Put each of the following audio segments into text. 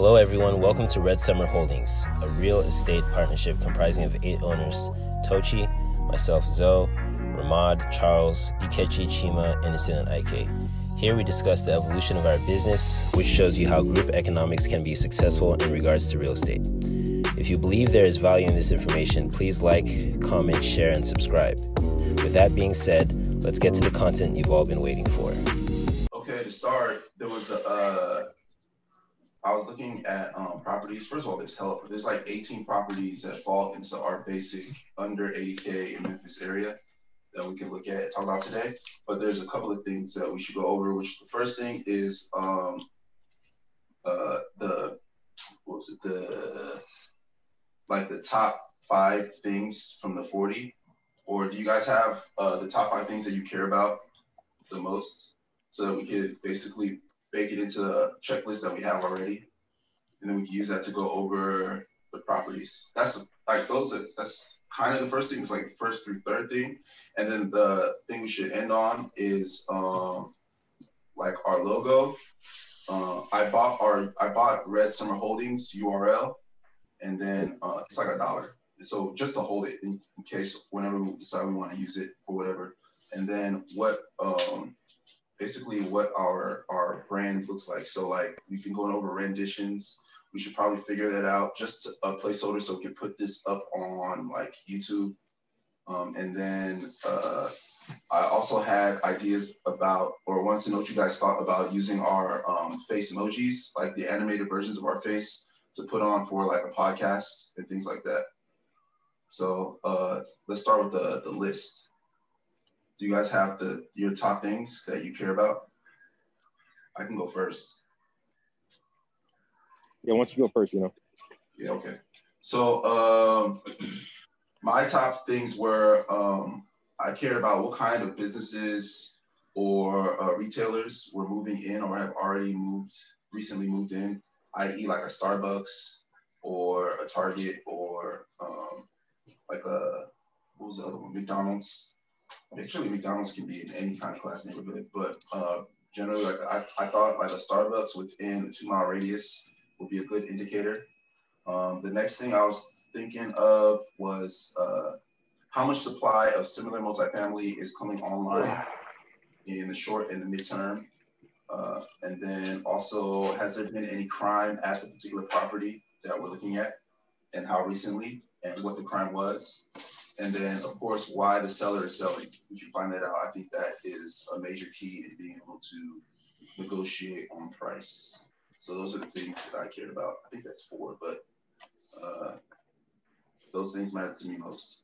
Hello everyone, welcome to Red Summer Holdings, a real estate partnership comprising of 8 owners, Tochi, myself Zoe, Ramad, Charles, EKG, Chima, Innocent, and Ike. Here we discuss the evolution of our business, which shows you how group economics can be successful in regards to real estate. If you believe there is value in this information, please like, comment, share, and subscribe. With that being said, let's get to the content you've all been waiting for. Okay, to start, there was a... I was looking at properties. First of all, there's like 18 properties that fall into our basic under 80K in Memphis area that we can look at and talk about today. But there's a couple of things that we should go over, which the first thing is the top 5 things from the 40, or do you guys have the top 5 things that you care about the most? So we could basically bake it into the checklist that we have already, and then we can use that to go over the properties. That's kind of the first thing. It's like first through third thing, and then the thing we should end on is like our logo. I bought Red Summer Holdings URL, and then it's like $1, so just to hold it in case whenever we decide we want to use it or whatever. And then what basically what our brand looks like. So like we've been going over renditions. We should probably figure that out, just a placeholder so we can put this up on like YouTube. And then I also had ideas about, or wanted to know what you guys thought about using our face emojis, like the animated versions of our face, to put on for like a podcast and things like that. So let's start with the list. Do you guys have your top things that you care about? I can go first. Yeah, why don't you go first, you know? Yeah, okay. So my top things were I cared about what kind of businesses or retailers were moving in or have already recently moved in, i.e. like a Starbucks or a Target or like a, what was the other one, McDonald's. Actually, McDonald's can be in any kind of class neighborhood, but generally, like I thought, like a Starbucks within a 2-mile radius would be a good indicator. The next thing I was thinking of was how much supply of similar multifamily is coming online in the short and the midterm, and then also has there been any crime at the particular property that we're looking at, and how recently, and what the crime was. And then, of course, why the seller is selling. If you find that out, I think that is a major key in being able to negotiate on price. So those are the things that I cared about. I think that's 4, but those things matter to me most.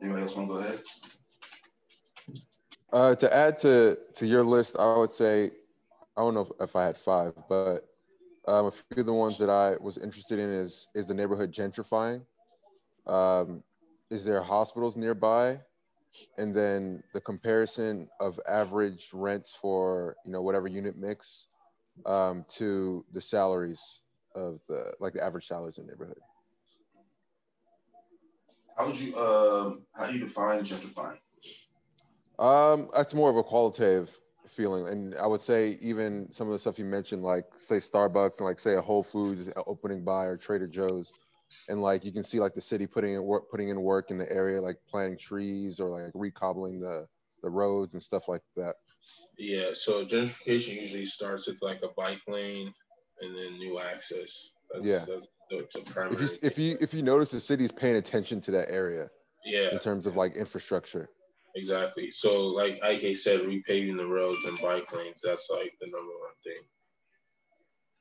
Anybody else want to go ahead? To add to your list, I would say, I don't know if I had 5, but a few of the ones that I was interested in is the neighborhood gentrifying. Is there hospitals nearby? And then the comparison of average rents for, you know, whatever unit mix to the salaries of the average salaries in the neighborhood. How do you define gentrifying? That's more of a qualitative feeling, and I would say even some of the stuff you mentioned, like say Starbucks and like say a Whole Foods opening by, or Trader Joe's, and like you can see like the city putting in work in the area, like planting trees or like recobbling the roads and stuff like that. Yeah, so gentrification usually starts with like a bike lane and then new access. That's the primary. If you notice, the city's paying attention to that area. Yeah. In terms of like infrastructure. Exactly. So, like Ike said, repaving the roads and bike lanes, that's like the number one thing.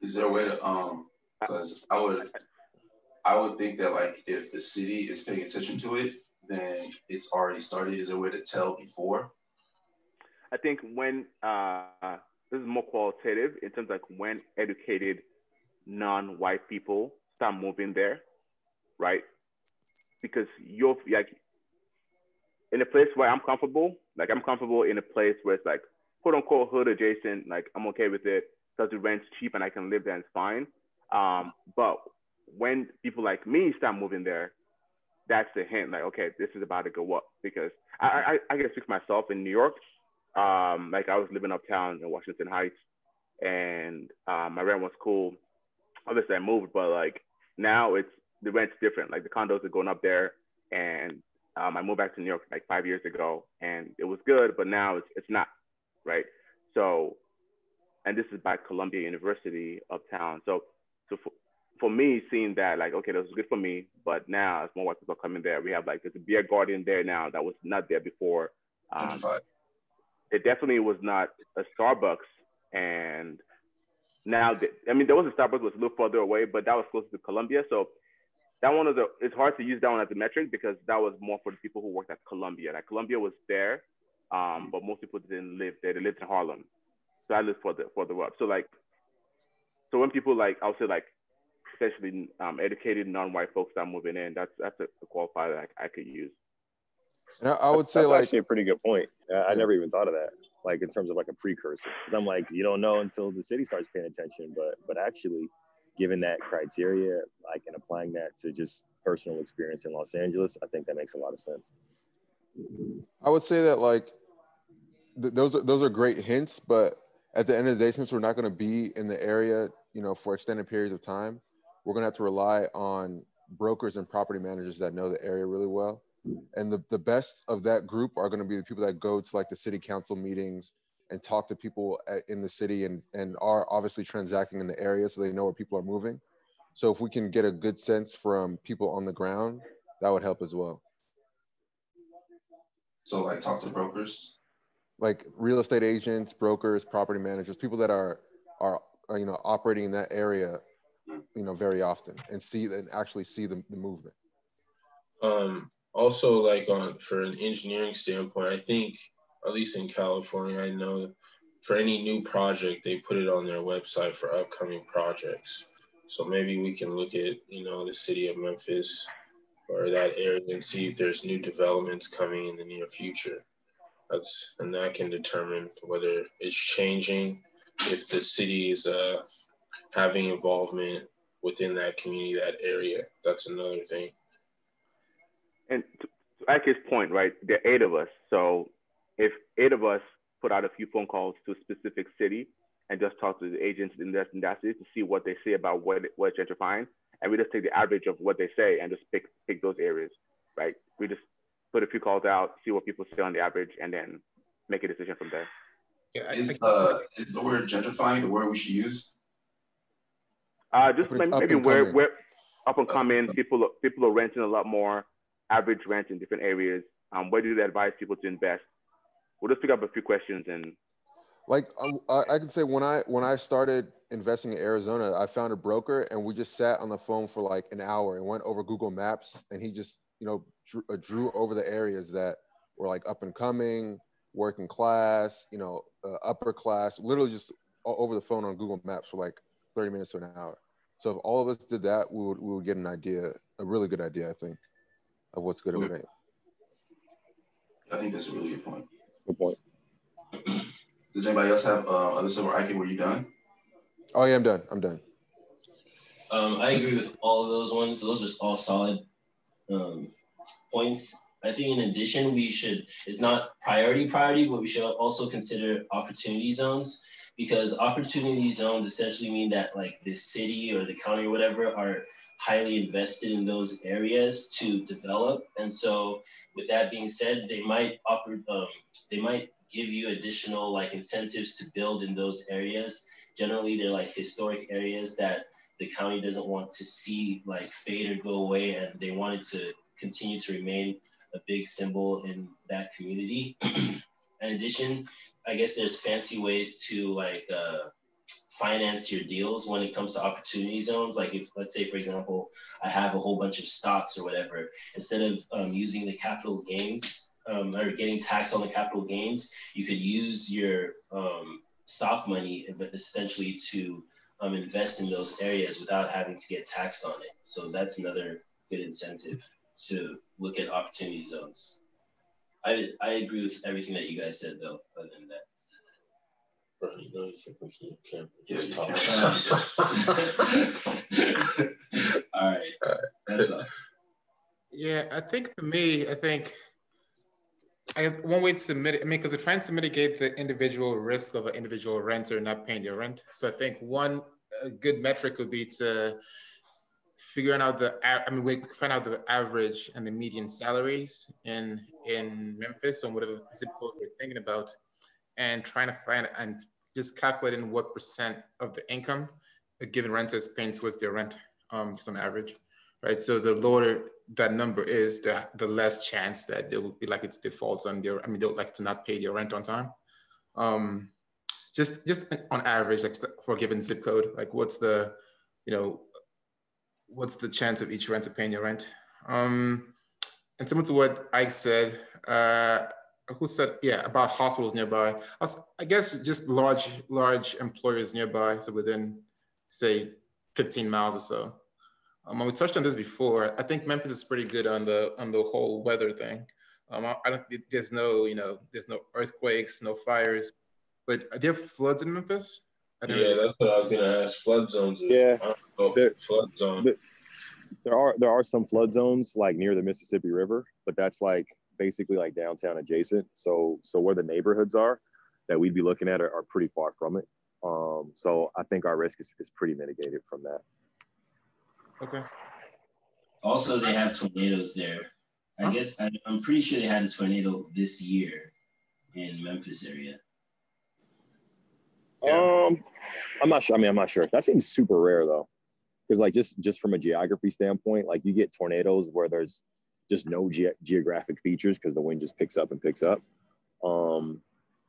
Is there a way to, because I would think that, like, if the city is paying attention to it, then it's already started. Is there a way to tell before? I think when, this is more qualitative, in terms of like when educated non-white people start moving there, right? Because you're like, in a place where I'm comfortable in a place where it's like quote unquote hood adjacent, like I'm okay with it because the rent's cheap and I can live there and it's fine. But when people like me start moving there, that's the hint, like, okay, this is about to go up. Because I can speak for myself in New York. Like I was living uptown in Washington Heights, and My rent was cool. Obviously, I moved, but like now it's the rent's different. Like the condos are going up there, and I moved back to New York like 5 years ago, and it was good, but now it's not, right? So, and this is by Columbia University uptown. So for me, seeing that, like, okay, that was good for me, but now as more white people come in there, we have like there's a beer garden there now that was not there before. It definitely was not a Starbucks, and now I mean there was a Starbucks, was a little further away, but that was close to Columbia, so that one was it's hard to use that one as a metric because that was more for the people who worked at Columbia. Like Columbia was there, but most people didn't live there. They lived in Harlem, so I lived further up. So like, so when people like I would say like essentially educated non-white folks that are moving in, that's a qualifier that I could use. And I would say that's like, actually a pretty good point. I never even thought of that, like in terms of like a precursor, because I'm like, you don't know until the city starts paying attention, but actually given that criteria, like, and applying that to just personal experience in Los Angeles, I think that makes a lot of sense. I would say that like, those are great hints, but at the end of the day, since we're not going to be in the area, you know, for extended periods of time, we're going to have to rely on brokers and property managers that know the area really well. And the best of that group are going to be the people that go to like the city council meetings and talk to people in the city and are obviously transacting in the area, so they know where people are moving. So if we can get a good sense from people on the ground, that would help as well. So like talk to brokers? Like real estate agents, brokers, property managers, people that are you know, operating in that area, you know, very often and actually see the movement. Also, like for an engineering standpoint, I think, at least in California, I know for any new project, they put it on their website for upcoming projects. So maybe we can look at, you know, the city of Memphis or that area and see if there's new developments coming in the near future. And that can determine whether it's changing, if the city is having involvement within that community, that area. That's another thing. And to Ike's point, right, there are 8 of us. So if 8 of us put out a few phone calls to a specific city and just talk to the agents in that city to see what they say about what gentrifying, and we just take the average of what they say and just pick those areas, right? We just put a few calls out, see what people say on the average, and then make a decision from there. Yeah, is the word gentrifying the word we should use? Just maybe where up and coming, people are renting a lot more, average rent in different areas. Where do they advise people to invest? We'll just pick up a few questions and. Like I can say when I started investing in Arizona, I found a broker and we just sat on the phone for like an hour and went over Google Maps, and he just, you know, drew over the areas that were like up and coming, working class, you know, upper class, literally just over the phone on Google Maps for like 30 minutes to an hour. So if all of us did that, we would get an idea, a really good idea, I think, of what's good over there. I think that's a really good point. Good point. Does anybody else have Alyssa or Ike? Were you done? Oh yeah, I'm done. I agree with all of those ones. Those are just all solid points. I think in addition, we should, it's not priority, but we should also consider opportunity zones, because opportunity zones essentially mean that like the city or the county or whatever are highly invested in those areas to develop. And so with that being said, they might offer, they might give you additional like incentives to build in those areas. Generally, they're like historic areas that the county doesn't want to see like fade or go away, and they wanted to continue to remain a big symbol in that community. In addition, I guess there's fancy ways to like finance your deals when it comes to opportunity zones. Like if, let's say, for example, I have a whole bunch of stocks or whatever, instead of using the capital gains or getting taxed on the capital gains, you could use your stock money essentially to invest in those areas without having to get taxed on it. So that's another good incentive to look at opportunity zones. I agree with everything that you guys said, though, other than that. All right. That's all. Yeah, I think for me, one way to mitigate, because they're trying to mitigate the individual risk of an individual renter not paying their rent. So I think one a good metric would be to figuring out the, I mean, we find out the average and the median salaries in Memphis on whatever zip code we're thinking about, and trying to find and just calculating what % of the income a given renter is paying towards their rent, just on average, right? So the lower that number is, the less chance that they will be like it's defaults on their, I mean, they'll like to not pay their rent on time. Just on average, like for a given zip code, like what's the, you know, what's the chance of each renter paying your rent? And similar to what Ike said, who said, yeah, about hospitals nearby. I guess just large employers nearby, so within, say, 15 miles or so. And we touched on this before. I think Memphis is pretty good on the whole weather thing. I don't, there's no, you know, there's no earthquakes, no fires, but are there floods in Memphis? Yeah, that's what I was gonna ask. Flood zones. Yeah, flood zone. There are some flood zones like near the Mississippi River, but that's like basically like downtown adjacent. So where the neighborhoods are that we'd be looking at are pretty far from it. So I think our risk is pretty mitigated from that. Okay. Also, they have tornadoes there. I guess I'm pretty sure they had a tornado this year in Memphis area. Yeah. I'm not sure. I mean, I'm not sure. That seems super rare though. Cause like, just from a geography standpoint, like you get tornadoes where there's just no geographic features cause the wind just picks up and picks up.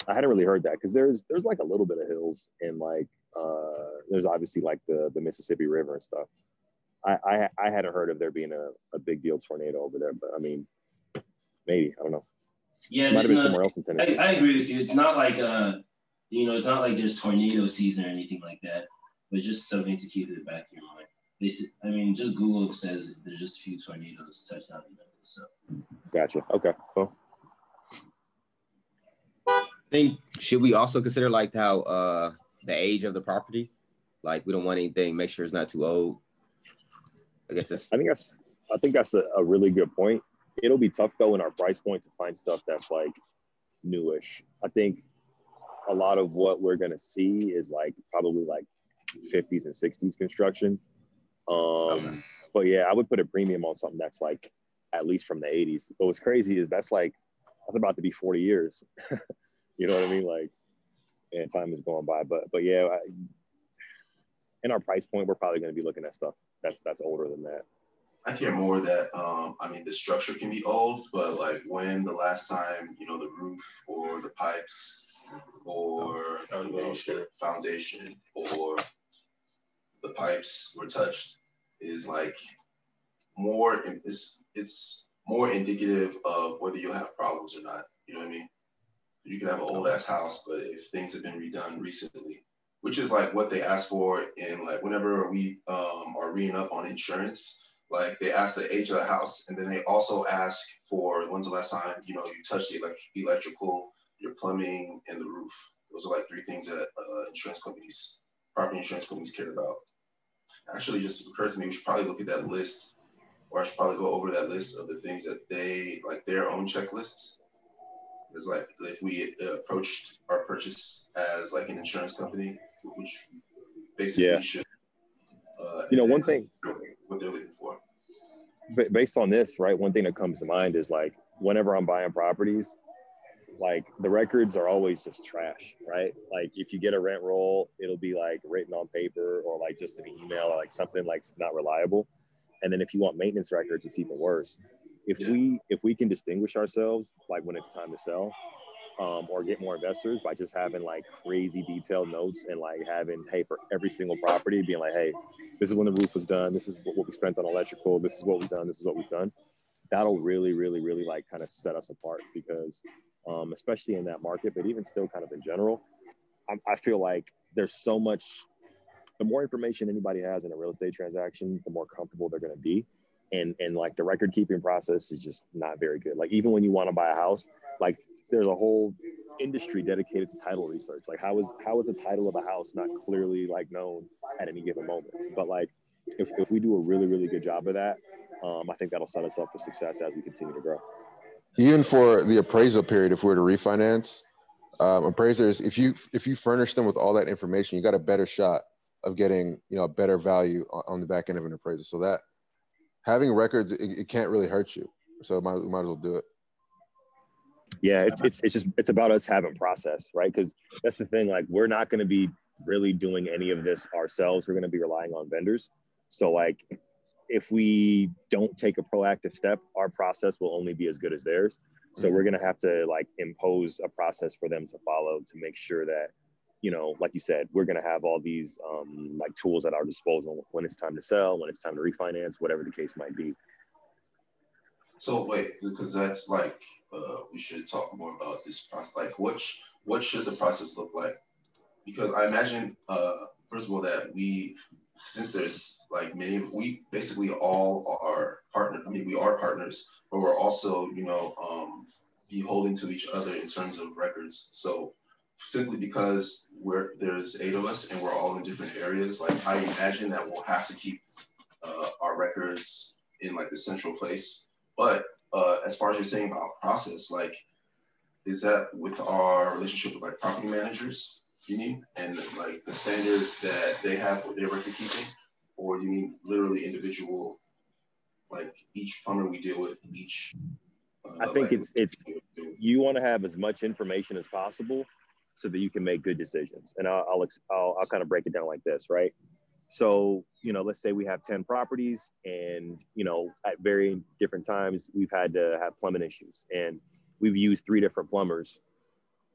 I hadn't really heard that cause there's like a little bit of hills and like, there's obviously like the Mississippi River and stuff. I hadn't heard of there being a big deal tornado over there, but I mean, maybe, I don't know. Yeah. It might have been somewhere else in Tennessee. I agree with you. It's not like, you know, it's not like there's tornado season or anything like that, but just something to keep in the back of your mind. Just Google says there's just a few tornadoes touched on in Memphis, so. Gotcha, okay, cool. I think, should we also consider like how the age of the property? Like we don't want anything, make sure it's not too old. I think that's a really good point. It'll be tough though in our price point to find stuff that's like newish. I think, a lot of what we're going to see is like probably like 50s and 60s construction. Okay. But yeah, I would put a premium on something that's like at least from the 80s. But what's crazy is that's about to be 40 years. You know what I mean? Like, and time is going by. But yeah, in our price point, we're probably going to be looking at stuff that's older than that. I care more that, I mean, the structure can be old, but like when the last time, you know, the roof or the pipes or the foundation or the pipes were touched is like more, it's more indicative of whether you'll have problems or not. You know what I mean? You can have an old ass house, but if things have been redone recently, which is like what they ask for in like whenever we are reading up on insurance, like they ask the age of the house and then they also ask for when's the last time, you know, you touched the electrical, your plumbing, and the roof. Those are like three things that property insurance companies care about. Actually, just occurred to me, we should probably look at that list, or I should probably go over that list of the things that they, like their own checklist. It's like, if we approached our purchase as like an insurance company, which basically should. You know, one thing, what they're looking for. Based on this, right, one thing that comes to mind is like, whenever I'm buying properties, like the records are always just trash, right? Like if you get a rent roll, it'll be like written on paper or like just an email or like something like not reliable. And then if you want maintenance records, it's even worse. If we can distinguish ourselves, like when it's time to sell or get more investors by just having like crazy detailed notes and like having, hey, for every single property being like, hey, this is when the roof was done. This is what we spent on electrical. This is what was done. This is what was done. That'll really, really, really like kind of set us apart because especially in that market, but even still kind of in general, I feel like there's so much, the more information anybody has in a real estate transaction, the more comfortable they're going to be. And like the record keeping process is just not very good. Like even when you want to buy a house, like there's a whole industry dedicated to title research. Like how is the title of a house not clearly like known at any given moment? But like if we do a really, really good job of that, I think that'll set us up for success as we continue to grow. Even for the appraisal period, if we were to refinance, appraisers, if you furnish them with all that information, you got a better shot of getting, you know, a better value on the back end of an appraisal. So that having records, it can't really hurt you. So we might as well do it. Yeah, it's about us having process, right? Because that's the thing. Like, we're not going to be really doing any of this ourselves. We're going to be relying on vendors. So like, if we don't take a proactive step, our process will only be as good as theirs. So we're going to have to like impose a process for them to follow to make sure that, you know, like you said, we're going to have all these like tools at our disposal when it's time to sell, when it's time to refinance, whatever the case might be. So wait, because that's like, we should talk more about this process. Like what should the process look like? Because I imagine, first of all, that we, since there's like many, we basically all are partners. I mean, we are partners, but we're also, you know, beholden to each other in terms of records. So simply because there's 8 of us and we're all in different areas, like I imagine that we'll have to keep our records in like the central place. But as far as you're saying about process, like, is that with our relationship with like property managers? You mean, and like the standard that they have for their record keeping, or you mean literally individual, like each plumber we deal with, each? I think like, it's you want to have as much information as possible so that you can make good decisions. And I'll kind of break it down like this, right? So, you know, let's say we have 10 properties, and you know, at very different times we've had to have plumbing issues, and we've used 3 different plumbers.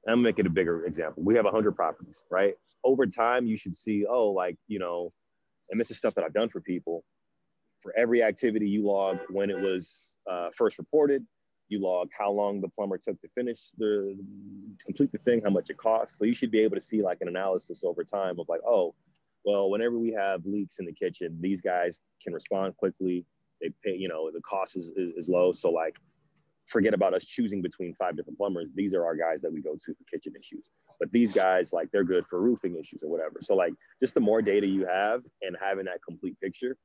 I'm making a bigger example. We have 100 properties, right? Over time, you should see, oh, like, you know, and this is stuff that I've done for people. For every activity you log, when it was first reported, you log how long the plumber took to finish complete the thing, how much it costs. So you should be able to see like an analysis over time of like, oh, well, whenever we have leaks in the kitchen, these guys can respond quickly. They pay, you know, the cost is low. So like, forget about us choosing between 5 different plumbers. These are our guys that we go to for kitchen issues. But these guys, like, they're good for roofing issues or whatever. So like, just the more data you have and having that complete picture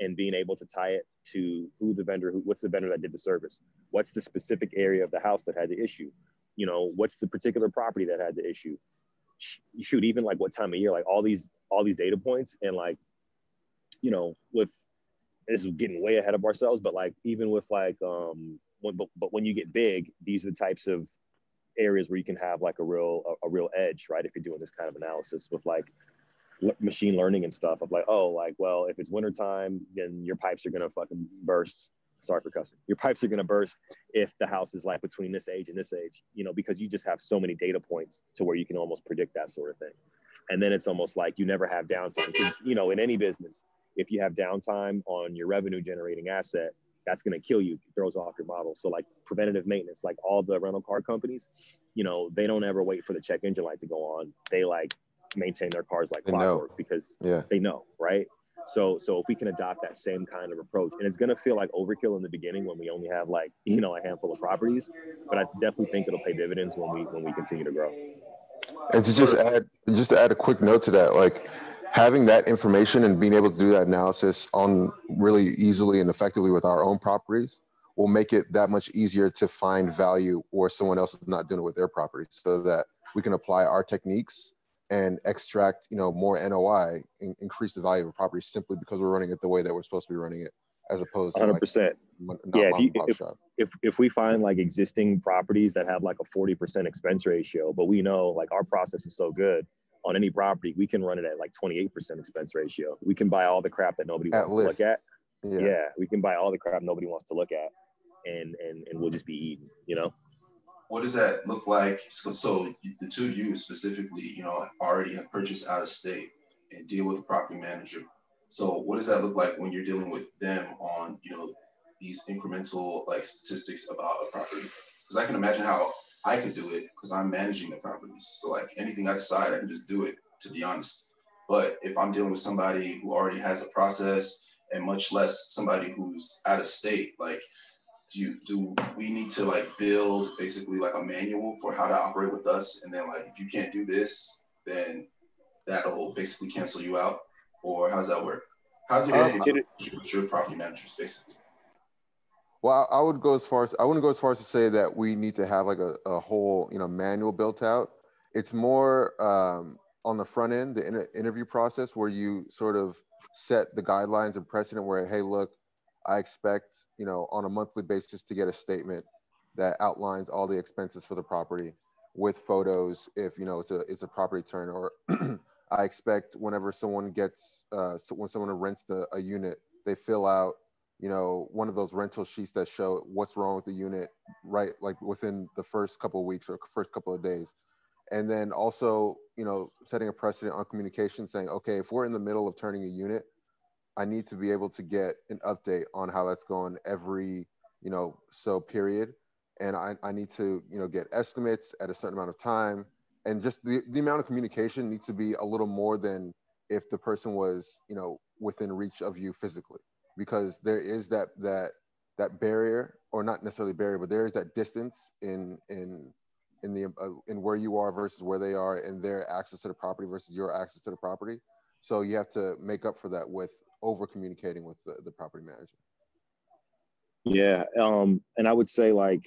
and being able to tie it to who the vendor, what's the vendor that did the service? What's the specific area of the house that had the issue? You know, what's the particular property that had the issue? Shoot, even like what time of year, like all these data points. And like, you know, with, this is getting way ahead of ourselves, but like, even with like, but when you get big, these are the types of areas where you can have like a real edge, right? If you're doing this kind of analysis with like machine learning and stuff of like, oh, like, well, if it's wintertime, then your pipes are going to fucking burst. Sorry for cussing. Your pipes are going to burst if the house is like between this age and this age, you know, because you just have so many data points to where you can almost predict that sort of thing. And then it's almost like you never have downtime. 'Cause, you know, in any business, if you have downtime on your revenue generating asset, that's going to kill you. It throws off your model. So like preventative maintenance, like all the rental car companies, you know, they don't ever wait for the check engine light to go on. They like maintain their cars like clockwork because they know, right? So if we can adopt that same kind of approach, and it's going to feel like overkill in the beginning when we only have like, you know, a handful of properties, but I definitely think it'll pay dividends when we continue to grow. And to just add a quick note to that, like, having that information and being able to do that analysis on really easily and effectively with our own properties will make it that much easier to find value or someone else is not doing it with their property, so that we can apply our techniques and extract, you know, more NOI and increase the value of a property simply because we're running it the way that we're supposed to be running it, as opposed to 100%. Like, yeah, if we find like existing properties that have like a 40% expense ratio, but we know like our process is so good, on any property, we can run it at like 28% expense ratio. We can buy all the crap that nobody wants to look at. Yeah, we can buy all the crap nobody wants to look at, and we'll just be eating, you know? What does that look like? So the two of you specifically, you know, already have purchased out of state and deal with a property manager. So what does that look like when you're dealing with them on, you know, these incremental like statistics about a property? Because I can imagine how I could do it because I'm managing the properties. So like anything I decide, I can just do it, to be honest. But if I'm dealing with somebody who already has a process, and much less somebody who's out of state, like, do we need to like build basically like a manual for how to operate with us? And then like, if you can't do this, then that'll basically cancel you out? Or how's that work? How's it work with your property managers basically? Well, I would go as far as, I wouldn't go as far as to say that we need to have like a whole, you know, manual built out. It's more on the front end, the interview process, where you sort of set the guidelines and precedent where, hey, look, I expect, you know, on a monthly basis to get a statement that outlines all the expenses for the property with photos, if, you know, it's a property turn, or I expect whenever someone gets, when someone rents a unit, they fill out, you know, one of those rental sheets that show what's wrong with the unit, right? Like within the first couple of weeks or first couple of days. And then also, you know, setting a precedent on communication, saying, okay, if we're in the middle of turning a unit, I need to be able to get an update on how that's going every, you know, so period. And I need to, you know, get estimates at a certain amount of time. And just the amount of communication needs to be a little more than if the person was, you know, within reach of you physically, because there is that barrier, or not necessarily barrier, but there is that distance in where you are versus where they are, and their access to the property versus your access to the property. So you have to make up for that with over communicating with the property manager. Yeah, and I would say, like,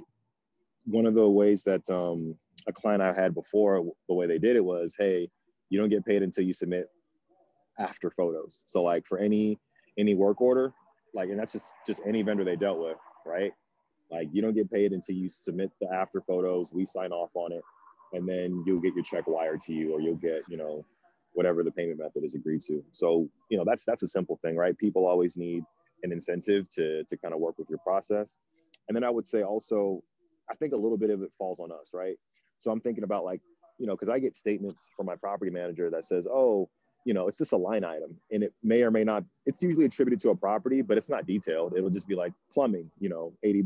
one of the ways that a client I had before, the way they did it was, hey, you don't get paid until you submit after photos. So like for any work order, like, and that's just any vendor they dealt with, right? Like, you don't get paid until you submit the after photos, we sign off on it, and then you'll get your check wired to you, or you'll get, you know, whatever the payment method is agreed to. So, you know, that's a simple thing, right? People always need an incentive to kind of work with your process. And then I would say also, I think a little bit of it falls on us, right? So I'm thinking about, like, you know, because I get statements from my property manager that says, oh, you know, it's just a line item, and it may or may not, it's usually attributed to a property, but it's not detailed. It'll just be like plumbing, you know, $80.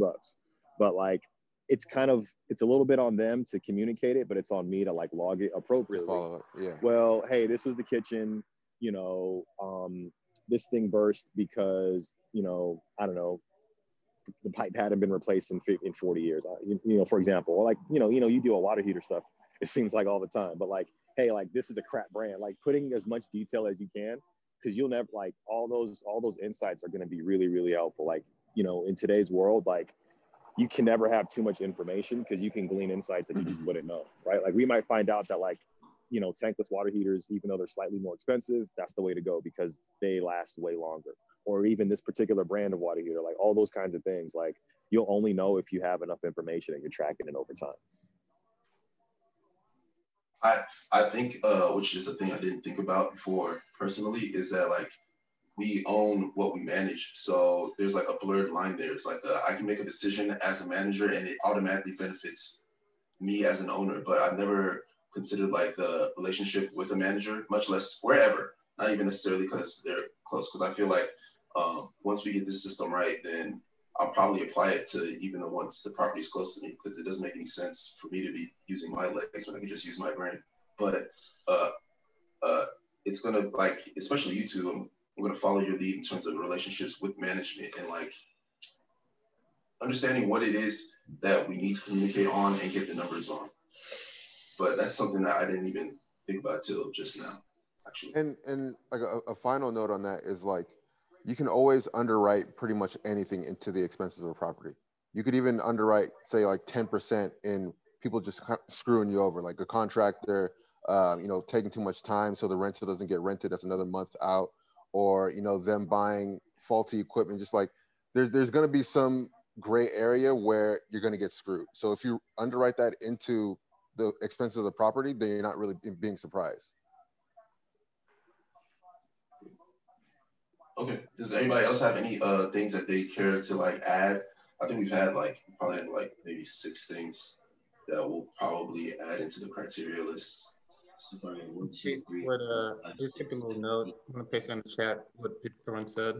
But like, it's kind of, it's a little bit on them to communicate it, but it's on me to like log it appropriately. Follow up. Yeah. Well, hey, this was the kitchen, you know, this thing burst because, you know, I don't know, the pipe hadn't been replaced in 40 years, you know, for example, or like, you know, you do a water heater stuff, it seems like all the time, but like, hey, like, this is a crap brand, like putting as much detail as you can, because you'll never, like, all those insights are going to be really, really helpful. Like, you know, in today's world, like, you can never have too much information, because you can glean insights that you just wouldn't know, right? Like, we might find out that, like, you know, tankless water heaters, even though they're slightly more expensive, that's the way to go because they last way longer. Or even this particular brand of water heater, like all those kinds of things, like you'll only know if you have enough information and you're tracking it over time. I think, which is a thing I didn't think about before personally, is that like we own what we manage. So there's like a blurred line there. It's like I can make a decision as a manager and it automatically benefits me as an owner, but I've never considered like the relationship with a manager, much less wherever, not even necessarily because they're close, because I feel like once we get this system right, then I'll probably apply it to even the ones the property is close to me, because it doesn't make any sense for me to be using my legs when I can just use my brain. But it's gonna, like, especially you two, I'm gonna follow your lead in terms of relationships with management and like understanding what it is that we need to communicate on and get the numbers on. But that's something that I didn't even think about till just now, actually. And like a final note on that is like, you can always underwrite pretty much anything into the expenses of a property. You could even underwrite, say, like 10% in people just screwing you over, like a contractor, you know, taking too much time so the rental doesn't get rented. That's another month out, or you know, them buying faulty equipment. Just like there's going to be some gray area where you're going to get screwed. So if you underwrite that into the expenses of the property, then you're not really being surprised. Okay. Does anybody else have any things that they care to like add? I think we've had like probably like maybe 6 things that we'll probably add into the criteria list. Chase, just take a little note. I'm gonna paste it in the chat what everyone said.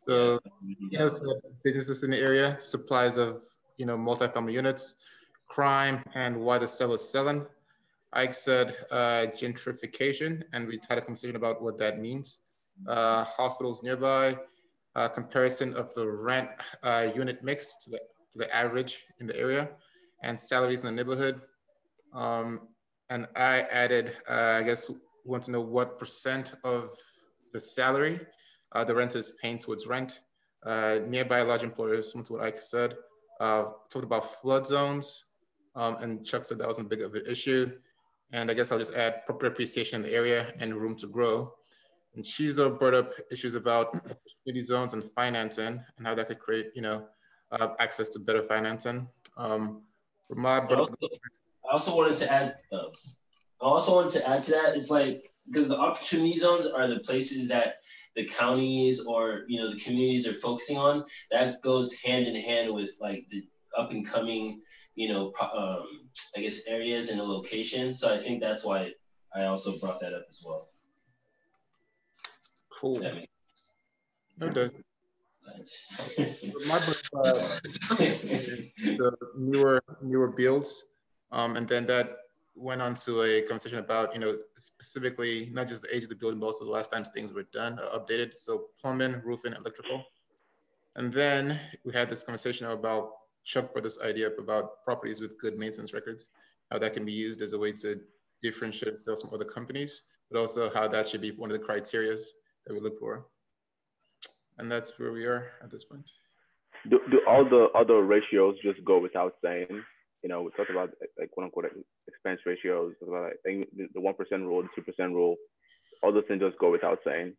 So, you know, so businesses in the area, supplies of, you know, multifamily units, crime and why the seller's selling. Ike said gentrification, and we had a conversation about what that means. Hospitals nearby, comparison of the rent unit mix to the average in the area, and salaries in the neighborhood. And I added, I guess, want to know what % of the salary the renter is paying towards rent. Nearby large employers, similar to what Ike said, talked about flood zones, and Chuck said that wasn't big of an issue. And I guess I'll just add proper appreciation in the area and room to grow. And Shizo brought up issues about opportunity zones and financing and how that could create, you know, access to better financing. Ramad brought up. I also wanted to add to that. It's like, because the opportunity zones are the places that the counties or, you know, the communities are focusing on. That goes hand in hand with like the up and coming, you know, I guess areas and the location. So I think that's why I also brought that up as well. Cool. Okay. The newer builds, and then that went on to a conversation about, you know, specifically not just the age of the building, but also the last times things were done or updated. So plumbing, roofing, electrical, and then we had this conversation about Chuck brought this idea up about properties with good maintenance records, how that can be used as a way to differentiate itself from other companies, but also how that should be one of the criteria that we look for. And that's where we are at this point. Do all the other ratios just go without saying? You know, we talked about like quote unquote expense ratios, about like the 1% rule, the 2% rule, all those things just go without saying.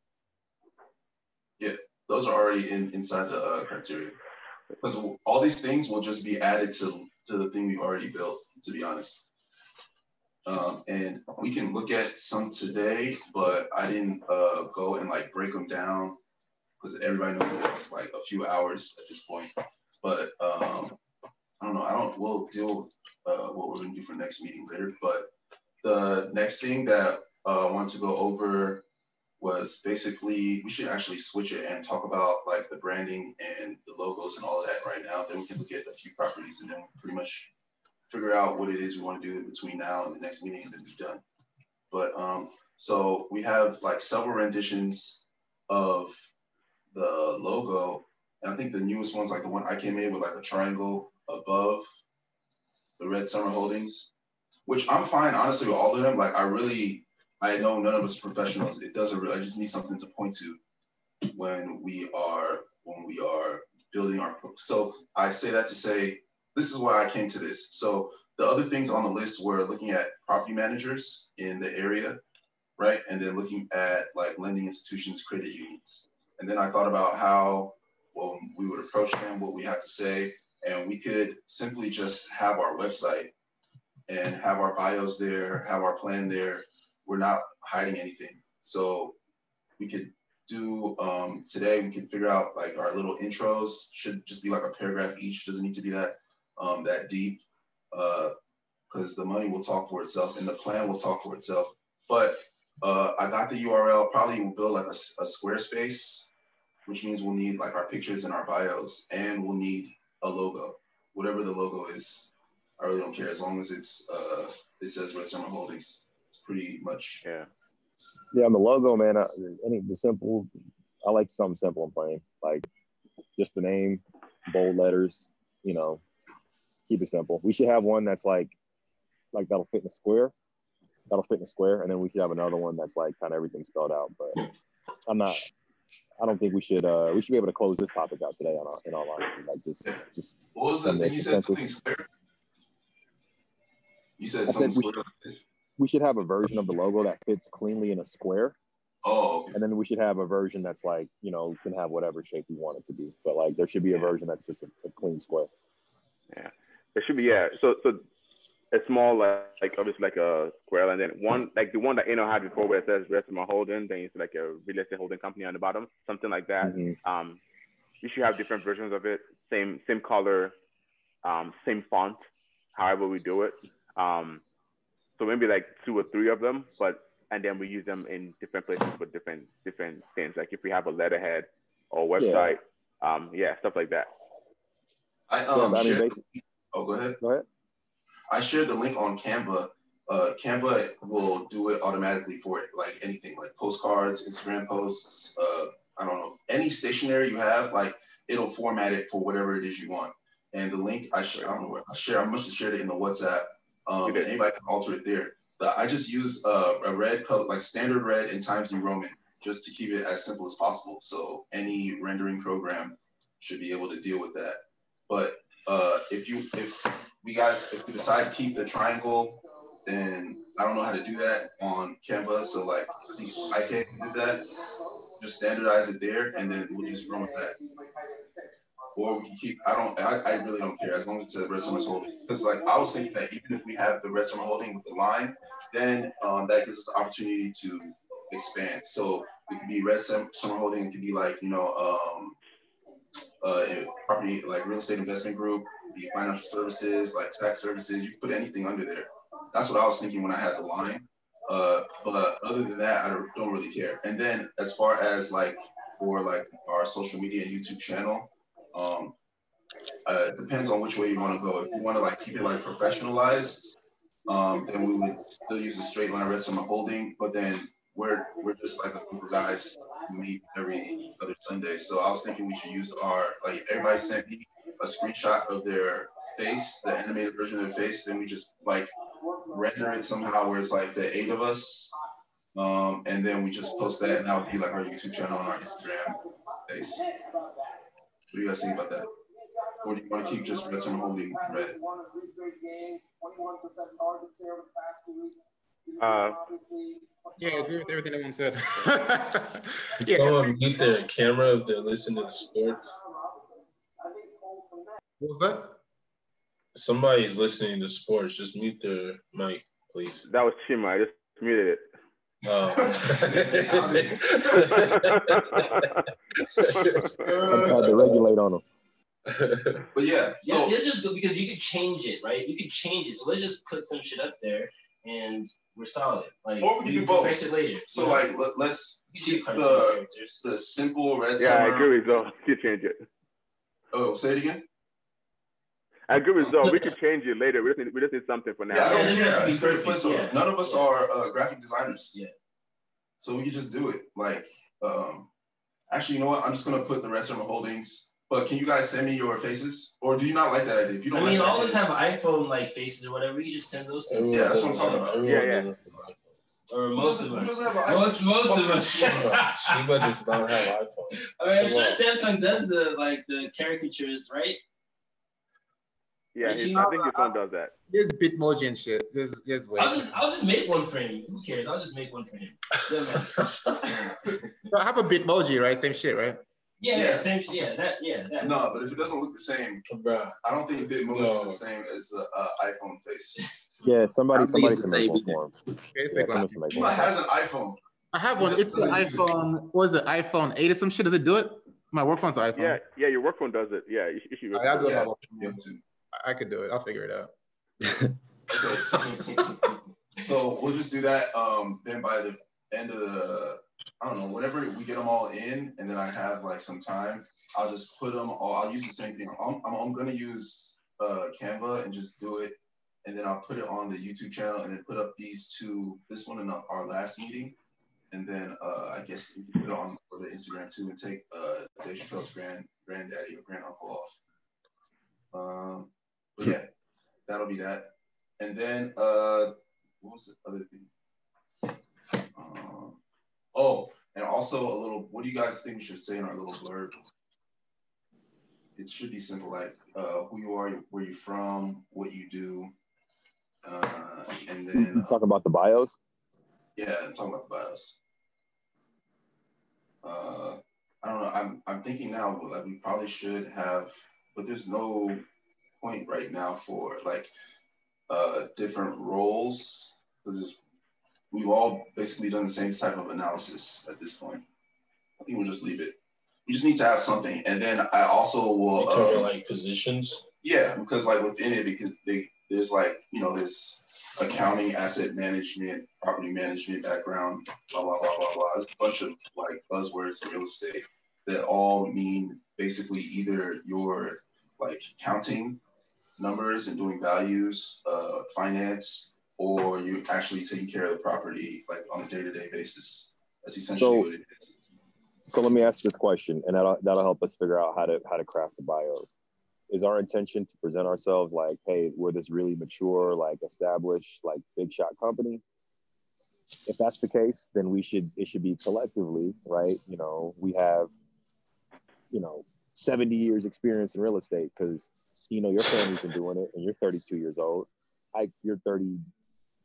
Yeah, those are already inside the criteria. Because all these things will just be added to the thing we've already built, to be honest. And we can look at some today, but I didn't go and like break them down because everybody knows it takes like a few hours at this point. But I don't know, we'll deal with what we're gonna do for next meeting later. But the next thing that I wanted to go over was basically, we should actually switch it and talk about like the branding and the logos and all that right now. Then we can look at a few properties and then pretty much figure out what it is we want to do between now and the next meeting, and then we're done. But so we have like several renditions of the logo. And I think the newest one's like the one I came in with, like a triangle above the Red Summer Holdings, which I'm fine, honestly, with all of them. Like I know none of us are professionals. It doesn't really, I just need something to point to when we are building our, so I say that to say, this is why I came to this. So the other things on the list were looking at property managers in the area, right? And then looking at like lending institutions, credit unions. And then I thought about how, well, we would approach them, what we have to say, and we could simply just have our website and have our bios there, have our plan there. We're not hiding anything. So we could do, today we can figure out like our little intros should just be like a paragraph each, doesn't need to be that deep, because the money will talk for itself and the plan will talk for itself. But I got the URL, probably we'll build like a Squarespace, which means we'll need like our pictures and our bios, and we'll need a logo, whatever the logo is. I really don't care as long as it's, it says Red Summer Holdings. Pretty much, yeah. Yeah, on the logo, man. I like something simple and plain, like just the name, bold letters. You know, keep it simple. We should have one that's like that'll fit in a square. That'll fit in a square, and then we should have another one that's like kind of everything spelled out. But I don't think we should. We should be able to close this topic out today. In all honesty, like just. What was that thing you said? Something square. You said something square. We should have a version of the logo that fits cleanly in a square. Oh, okay. And then we should have a version that's like, you know, can have whatever shape you want it to be. But like, there should be a version that's just a clean square. Yeah, there should be. Yeah. So a small, like obviously like a square, and then one, like the one that Eno had before where it says Red Summer Holdings, then it's like a real estate holding company on the bottom, something like that. Mm-hmm. You should have different versions of it. Same color, same font, however we do it. So maybe like 2 or 3 of them, and then we use them in different places for different things. Like if we have a letterhead or website, stuff like that. Go ahead. I shared the link on Canva. Canva will do it automatically for it, like anything, like postcards, Instagram posts. I don't know, any stationery you have, like it'll format it for whatever it is you want. And the link I don't know where I share. I must have shared it in the WhatsApp. And anybody can alter it there. I just use a red color, like standard red and Times New Roman, just to keep it as simple as possible. So any rendering program should be able to deal with that. But if you decide to keep the triangle, then I don't know how to do that on Canva, so like I think Ike can do that. Just standardize it there, and then we'll just run with that. Or we can keep. I really don't care as long as it's a Red Summer Holding. Because like I was thinking that even if we have the Red Summer Holding with the line, then that gives us the opportunity to expand. So it could be Red Summer Holding. It could be like property like real estate investment group, the financial services, like tax services. You can put anything under there. That's what I was thinking when I had the line. But other than that, I don't really care. And then as far as like for like our social media and YouTube channel. It depends on which way you want to go. If you want to like keep it like professionalized, then we would still use a straight line Red Summer Holding, but then we're just like a group of guys who meet every other Sunday. So I was thinking we should use our, like everybody sent me a screenshot of their face, the animated version of their face, then we just like render it somehow where it's like the 8 of us, and then we just post that, and that would be like our YouTube channel and our Instagram face. What do you guys think about that? Or do you want to keep just Red Summer Holding red? Yeah, I agree with everything everyone said. Yeah. Someone mute their camera if they're listening to the sports. What was that? Somebody's listening to sports. Just mute their mic, please. That was Chima. I just muted it. I'm trying to regulate on them. But yeah, so yeah, this is good because you could change it, right? You could change it. So let's just put some shit up there, and we're solid. Like, or we can do both. Later. So yeah. Like, let's keep the simple Red Summer. I agree with Zoe. You change it. Oh, say it again. I agree with Zoe. We could change it later. We just need something for now. Yeah, I don't care. It's very flexible. Yeah. None of us are graphic designers. Yeah. So we can just do it. Like, actually, you know what? I'm just gonna put the Red Summer Holdings. But can you guys send me your faces, or do you not like that idea? If you don't, I mean, like always have an iPhone like faces or whatever. You just send those things. Yeah, that's what I'm talking about. Yeah. Or most of us. Most of us. Shiba does not have an iPhone. I mean, I'm sure Samsung does the caricatures, right? Yeah, I think your phone does that. There's Bitmoji and shit. There's way. I'll just make one for him. Who cares? I'll just make one for him. I have a Bitmoji, right? Same shit, right? Yeah, same shit. Yeah. No, but if it doesn't look the same, bruh, I don't think Bitmoji is the same as the iPhone face. Yeah, somebody can make one for him. Chima has an iPhone. I have one. It's an iPhone. What is it? iPhone 8 or some shit? Does it do it? My work phone's an iPhone. Yeah, your work phone does it. Yeah, you should. I'll do it on my work phone. I could do it. I'll figure it out. Okay. So we'll just do that. Then by the end of the, I don't know, whenever we get them all in, and then I have like some time, I'll just put them all. I'll use the same thing. I'm gonna use Canva and just do it, and then I'll put it on the YouTube channel, and then put up these two, this one and our last meeting, and then I guess you can put it on for the Instagram too, and take Dave Chappelle's granddaddy or grand uncle off. But yeah, that'll be that. And then what was the other thing? Oh, and also a little, what do you guys think we should say in our little blurb? It should be simple, like who you are, where you're from, what you do, and then talk about the bios. Yeah, talk about the bios. I don't know. I'm thinking now, like we probably should have, but there's no point right now for like different roles because we've all basically done the same type of analysis at this point. I think we'll just leave it. We just need to have something, and then I also will. You talking like positions? Yeah, because like within it, because there's like this accounting, asset management, property management background, blah blah blah blah blah. There's a bunch of like buzzwords in real estate that all mean basically either your like counting numbers and doing values, finance, or you actually taking care of the property like on a day-to-day basis. That's essentially what it is. So let me ask this question, and that'll help us figure out how to craft the bios. Is our intention to present ourselves like, hey, we're this really mature, like established, like big shot company? If that's the case, then it should be collectively, right? We have, 70 years experience in real estate, because your family's been doing it and you're 32 years old. Ike, you're 30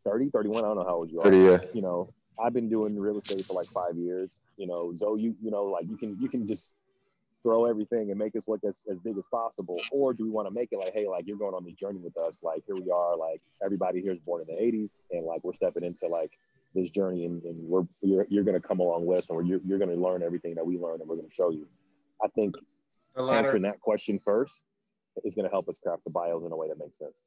30, 31, I don't know how old you are. 30, yeah. You know, I've been doing real estate for like 5 years. You know, so you know, like you can just throw everything and make us look as big as possible, or do we want to make it like, hey, like you're going on this journey with us, like here we are, like everybody here is born in the 80s, and like we're stepping into like this journey, and you're going to come along with us, and you're going to learn everything that we learned, and we're going to show you. I think answering that question first is going to help us craft the bios in a way that makes sense.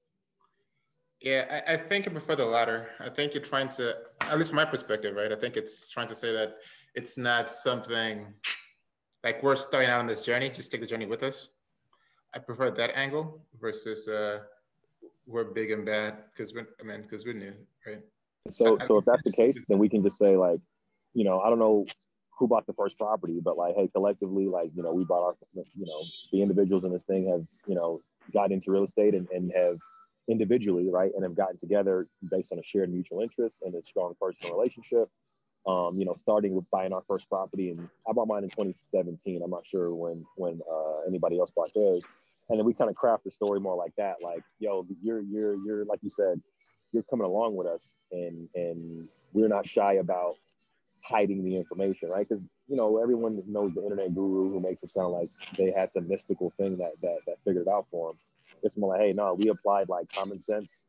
Yeah, I think I prefer the latter. I think you're trying to, at least from my perspective, right? I think it's trying to say that it's not something like we're starting out on this journey, just take the journey with us. I prefer that angle versus we're big and bad because we're new, right? So if that's the case, then we can just say like, you know, I don't know who bought the first property, but like, hey, collectively, like, you know, we bought our, you know, the individuals in this thing have, you know, got into real estate and have individually, right, and have gotten together based on a shared mutual interest and a strong personal relationship. You know, starting with buying our first property, and I bought mine in 2017. I'm not sure when anybody else bought theirs, and then we kind of craft the story more like that. Like, yo, you're like you said, you're coming along with us, and we're not shy about hiding the information, right? Because you know everyone knows the internet guru who makes it sound like they had some mystical thing that figured it out for them. It's more like, hey, no, we applied like common sense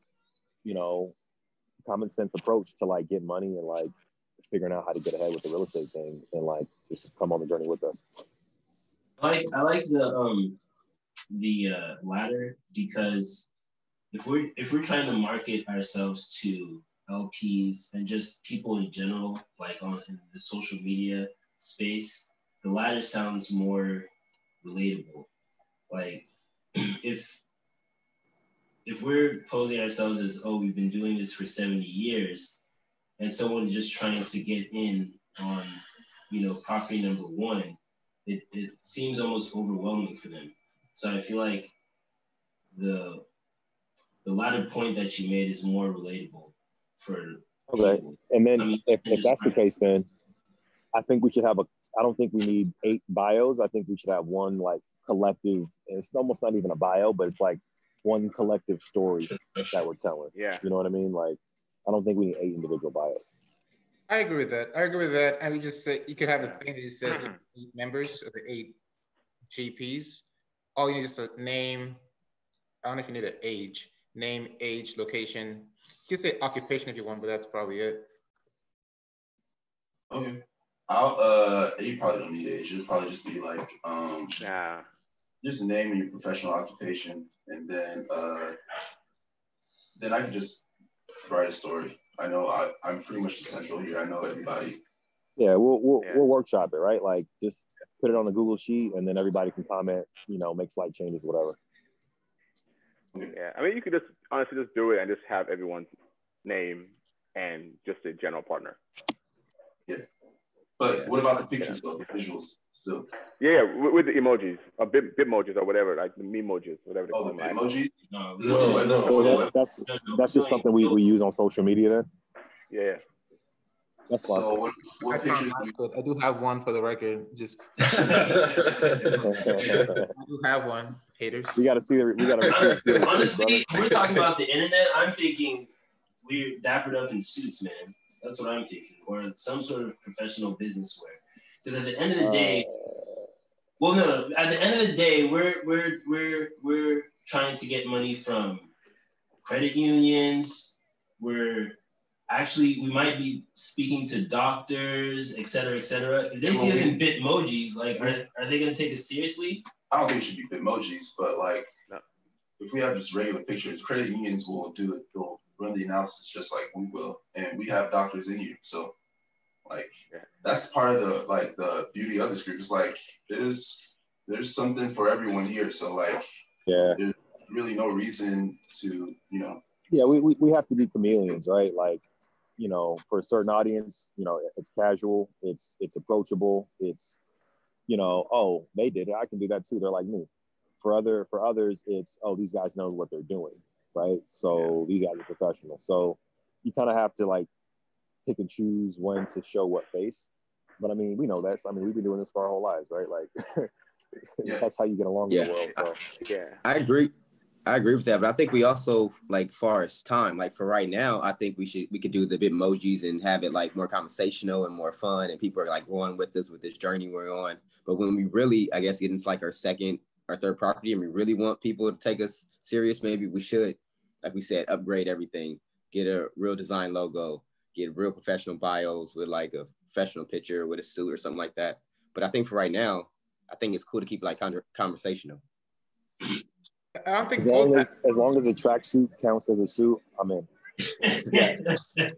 approach to like get money and like figuring out how to get ahead with the real estate thing, and like just come on the journey with us. I like the latter, because if we're trying to market ourselves to LPs and just people in general, like in the social media space, the latter sounds more relatable. Like if we're posing ourselves as, oh, we've been doing this for 70 years, and someone's just trying to get in on, you know, property number one, it seems almost overwhelming for them. So I feel like the latter point that you made is more relatable for okay. People. And then I mean, if that's the case, then I think we should have I don't think we need 8 bios. I think we should have one like collective, and it's almost not even a bio, but it's like one collective story that we're telling. Yeah. You know what I mean? Like, I don't think we need 8 individual bios. I agree with that. And we just say, you could have the thing that just says 8 members or the 8 GPs. All you need is a name. I don't know if you need an age. Name, age, location. You can say occupation if you want, but that's probably it. Okay. You probably don't need age. It'll probably just be like, just name and your professional occupation. And then I can just write a story. I know I'm pretty much the central here. I know everybody. Yeah, we'll workshop it, right? Like just put it on the Google sheet, and then everybody can comment, you know, make slight changes, whatever. Yeah, I mean, you could just honestly just do it and just have everyone's name and just a general partner. Yeah, but what about the pictures though, the visuals? So yeah, with the emojis, or Bitmojis or whatever, like the memojis, whatever. Oh, the Bitmojis? No. That's just something we use on social media then? Yeah. That's fine. So what pictures do I do have one for the record, just. I do have one, haters. We got to see the honestly, we're talking about the internet, I'm thinking we're dappered up in suits, man. That's what I'm thinking, or some sort of professional business wear. Because at the end of the day, at the end of the day, we're trying to get money from credit unions. We might be speaking to doctors, et cetera, et cetera. If this isn't Bitmojis, like, are they going to take us seriously? I don't think it should be Bitmojis, but like, if we have just regular pictures, credit unions will do it. They'll run the analysis just like we will, and we have doctors in here, so. Like that's part of the beauty of this group is like there's something for everyone here. So like there's really no reason to, you know. Yeah, we have to be chameleons, right? Like, you know, for a certain audience, you know, it's casual, it's approachable, it's, you know, oh, they did it, I can do that too. They're like me. For others, it's oh, these guys know what they're doing, right? So these guys are professional. So you kind of have to like pick and choose when to show what face, but I mean, we know that. I mean, we've been doing this for our whole lives, right? Like, that's how you get along in the world. So. I agree. I agree with that, but I think we also, like, far as time, like, for right now, I think we could do the Bitmojis and have it like more conversational and more fun, and people are like going with us with this journey we're on. But when we really, I guess, get into like our second or third property and we really want people to take us serious, maybe we should, like we said, upgrade everything, get a real design logo, get real professional bios with like a professional picture with a suit or something like that. But I think for right now, I think it's cool to keep like conversational. I don't think as long as a tracksuit counts as a suit, I'm in. Yeah.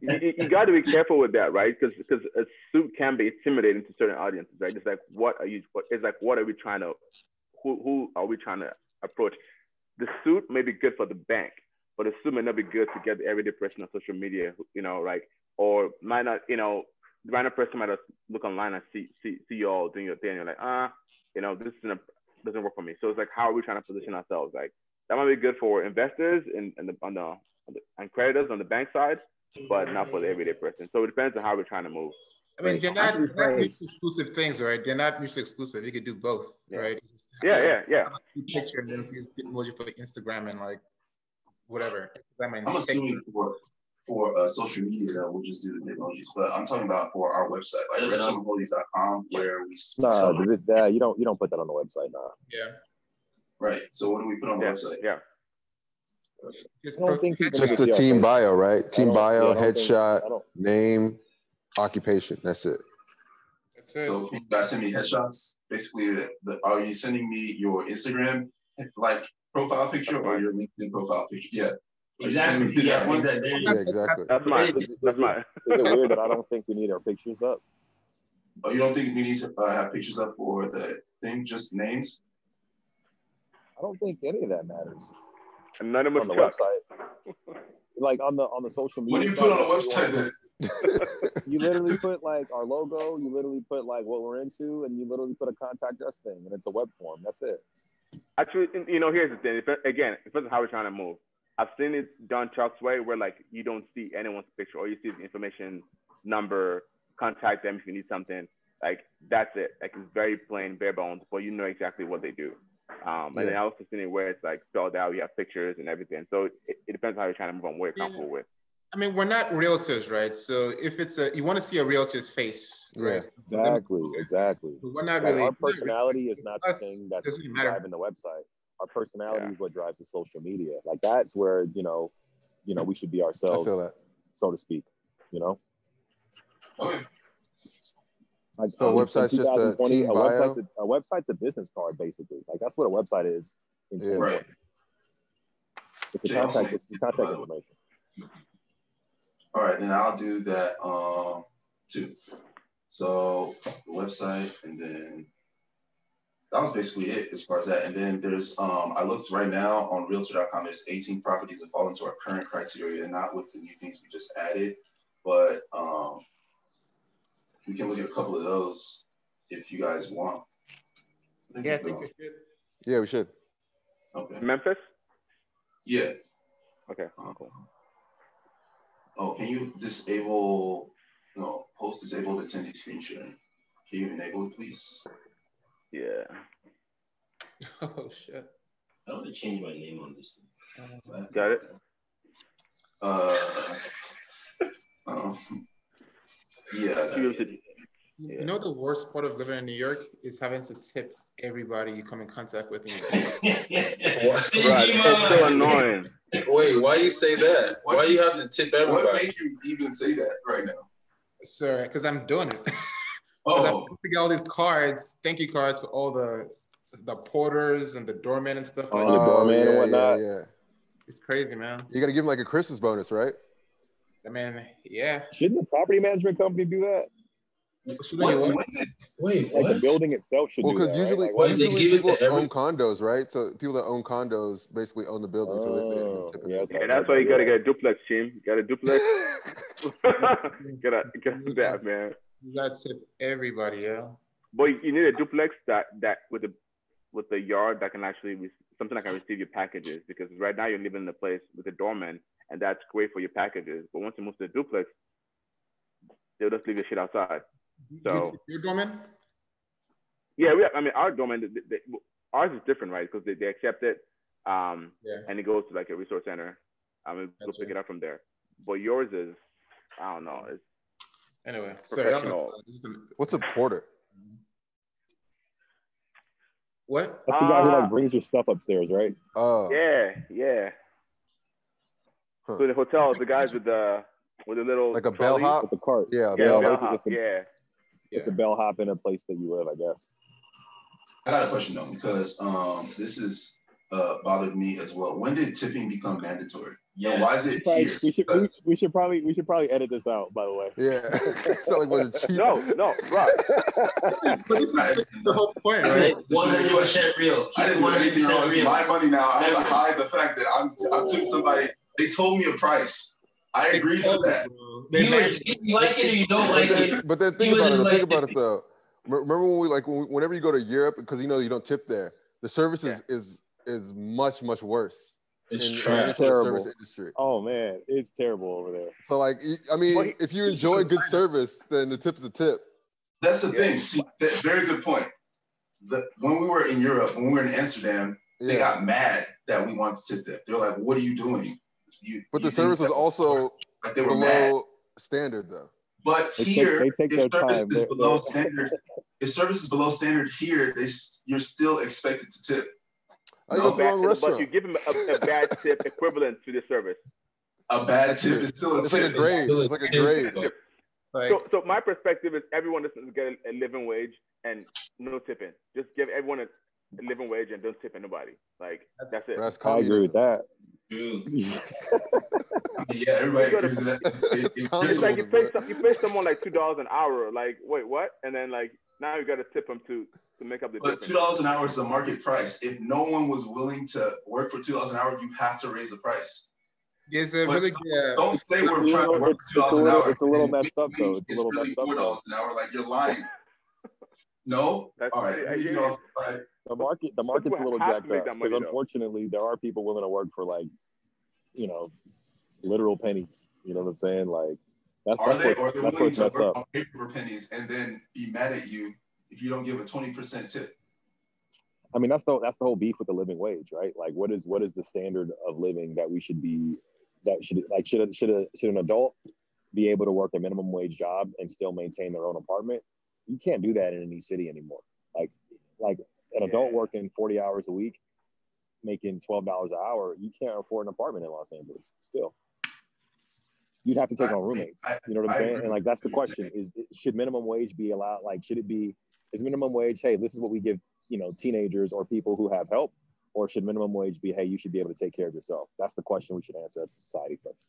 You got to be careful with that, right? Because a suit can be intimidating to certain audiences, right? It's like, who are we trying to approach? The suit may be good for the bank, but the suit may not be good to get the everyday person on social media, you know, like, or might not, you know, the random person might look online and see you all doing your thing. You're like, you know, this isn't doesn't work for me. So it's like, how are we trying to position ourselves? Like, that might be good for investors and creditors on the bank side, but not for the everyday person. So it depends on how we're trying to move. I mean, they're not mutually exclusive things, right? They're not mutually exclusive. You could do both, right? Yeah. Picture and then get emoji for Instagram and like whatever. I'm assuming for social media, that we'll just do the Bitmojis, but I'm talking about for our website, like redsummerholdings.com, where we. You don't put that on the website, nah. Yeah. Right. So what do we put on the website? Yeah. Just the team bio, right? Team bio, headshot, name, occupation. That's it. That's it. So can you guys send me headshots? Basically, are you sending me your Instagram like profile picture or your LinkedIn profile picture? Yeah. Exactly. Yeah, exactly. That's mine. Is it weird that I don't think we need our pictures up? Oh, you don't think we need to have pictures up for the thing? Just names? I don't think any of that matters. And none of them on the website. Like on the social media. What do you put on the website then? You literally put like our logo. You literally put like what we're into, and you literally put a contact us thing, and it's a web form. That's it. Actually, you know, here's the thing. Again, it depends on how we're trying to move. I've seen it done Chuck's way, where like you don't see anyone's picture, or you see the information, number, contact them if you need something. Like that's it. Like it's very plain, bare bones, but you know exactly what they do. And then I also seen it where it's like spelled out. You have pictures and everything. So it depends on how you're trying to move on, what you're comfortable with. I mean, we're not realtors, right? So if it's you want to see a realtor's face, right? Yeah, exactly. But we're not really. Our personality is not the thing that's driving the website. Our personality is what drives the social media. Like that's where you know, we should be ourselves, I feel that, so to speak. You know. Okay. Like, so website's just a website's a business card, basically. Like that's what a website is. Yeah. Right. It's contact information. All right, then I'll do that too. So the website, and then that was basically it as far as that. And then there's I looked right now on realtor.com, there's 18 properties that fall into our current criteria, not with the new things we just added, but we can look at a couple of those if you guys want. I think we should. Yeah, we should. Okay. Memphis? Yeah. Okay, cool. Oh, can you disable, no, post disabled attendee screen sharing? Can you enable it, please? Yeah. Oh, shit. I want to change my name on this thing. Got it? Yeah. You know the worst part of living in New York is having to tip everybody you come in contact with. It's so annoying. Wait, why you say that? Why do you have to tip everybody? What made you even say that right now? Sorry, because I'm doing it. Oh. I get all these cards, thank you cards for all the porters and the doorman and stuff like that. Doorman and whatnot. Yeah. It's crazy, man. You gotta give them like a Christmas bonus, right? I mean, yeah. Shouldn't the property management company do that? Wait, the building itself should do that. Because usually people own condos, right? So people that own condos basically own the building. Oh, so that's why you gotta get a duplex, team. You got a duplex. get that, man. You gotta tip everybody, yeah. But you need a duplex that with the yard that can actually something that can receive your packages, because right now you're living in a place with a doorman, and that's great for your packages. But once you move to the duplex, they'll just leave your shit outside. So your doorman? Yeah, I mean, our doorman, ours is different, right? Because they accept it. and it goes to like a resource center. We'll pick it up from there. But yours is, I don't know. It's anyway, professional. So what's a porter? What? That's the guy who like brings your stuff upstairs, right? Oh. Yeah, yeah. Huh. So the hotels, the guys with the little like a bellhop with the cart. Yeah, bellhop. Yeah. It's a bellhop in a place that you live, I guess. I got a question though, because this is bothered me as well. When did tipping become mandatory? Yeah, and why is it here? We should probably edit this out, by the way. Yeah, it's not like was it cheap? No, right. The whole point, right? 100% real. I didn't want to be real. It's my money now. I have to hide the fact that I took somebody. They told me a price. I agreed to that. You like it or you don't like it. But then think about it though. Remember when we whenever you go to Europe, because you know you don't tip there. The service is much worse. It's terrible. Oh man, it's terrible over there. So like, I mean, if you enjoy good service, then the tip's a tip. That's the thing. See, that's very good point. When we were in Europe, when we were in Amsterdam, they got mad that we wanted to tip them. They're like, "What are you doing?" But the service was also below standard, though. But here, if service is below standard, here, you're still expected to tip. But you give them a bad tip equivalent to the service. A bad tip is still a tip. It's like a grade. So my perspective is everyone is going to get a living wage and no tipping. Just give everyone a living wage and don't tip anybody. Like that's it. I agree with that. Yeah, everybody agrees with that. It's like you pay someone like $2 an hour. Like wait, what? And then like now you got to tip them to make up the difference. But $2 an hour is the market price. If no one was willing to work for $2 an hour, you have to raise the price. Yes, really, yeah. Don't say we're proud for $2 an hour. It's a little messed up, though. It's a little messed up. $4 an hour, like you're lying. No? All right. You know, the market's a little jacked up because unfortunately there are people willing to work for like, you know, literal pennies. You know what I'm saying? Like that's what's messed up. Are they willing to work for pennies and then be mad at you if you don't give a 20% tip? I mean, that's the whole beef with the living wage, right? Like, what is the standard of living that we should be? That should an adult be able to work a minimum wage job and still maintain their own apartment? You can't do that in any city anymore. Like an adult working 40 hours a week, making $12 an hour, you can't afford an apartment in Los Angeles still. You'd have to take on roommates. You know what I'm saying? And like, that's the question: should minimum wage be allowed? Like, should it be? Is minimum wage, hey, this is what we give, you know, teenagers or people who have help? Or should minimum wage be, hey, you should be able to take care of yourself? That's the question we should answer as a society first.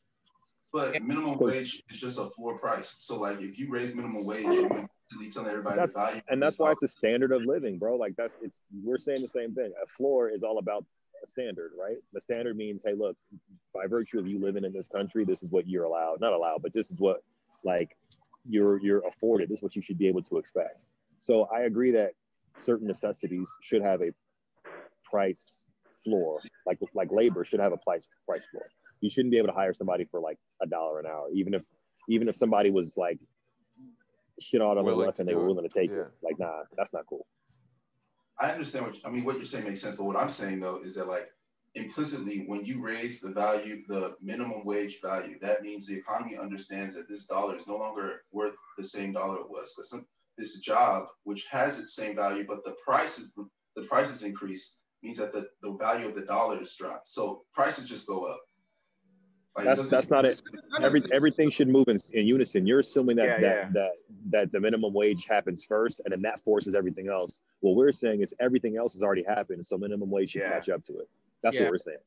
But minimum wage is just a floor price. So like, if you raise minimum wage, you're basically telling everybody the value. And that's why it's a standard of living, bro. Like we're saying the same thing. A floor is all about a standard, right? The standard means, hey, look, by virtue of you living in this country, this is what you're allowed, not allowed, but this is what like you're afforded. This is what you should be able to expect. So I agree that certain necessities should have a price floor, like labor should have a price floor. You shouldn't be able to hire somebody for like $1 an hour, even if somebody was like shit out on the left and they were willing to take it. Like, nah, that's not cool. I understand what you're saying makes sense, but what I'm saying though is that like implicitly when you raise the value, the minimum wage value, that means the economy understands that this dollar is no longer worth the same dollar it was. But this job, which has its same value, but the prices increase, means that the value of the dollar is dropped. So prices just go up. Like, that's not it. Everything should move in unison. You're assuming that the minimum wage happens first, and then that forces everything else. What we're saying is everything else has already happened, so minimum wage should catch up to it. That's what we're saying.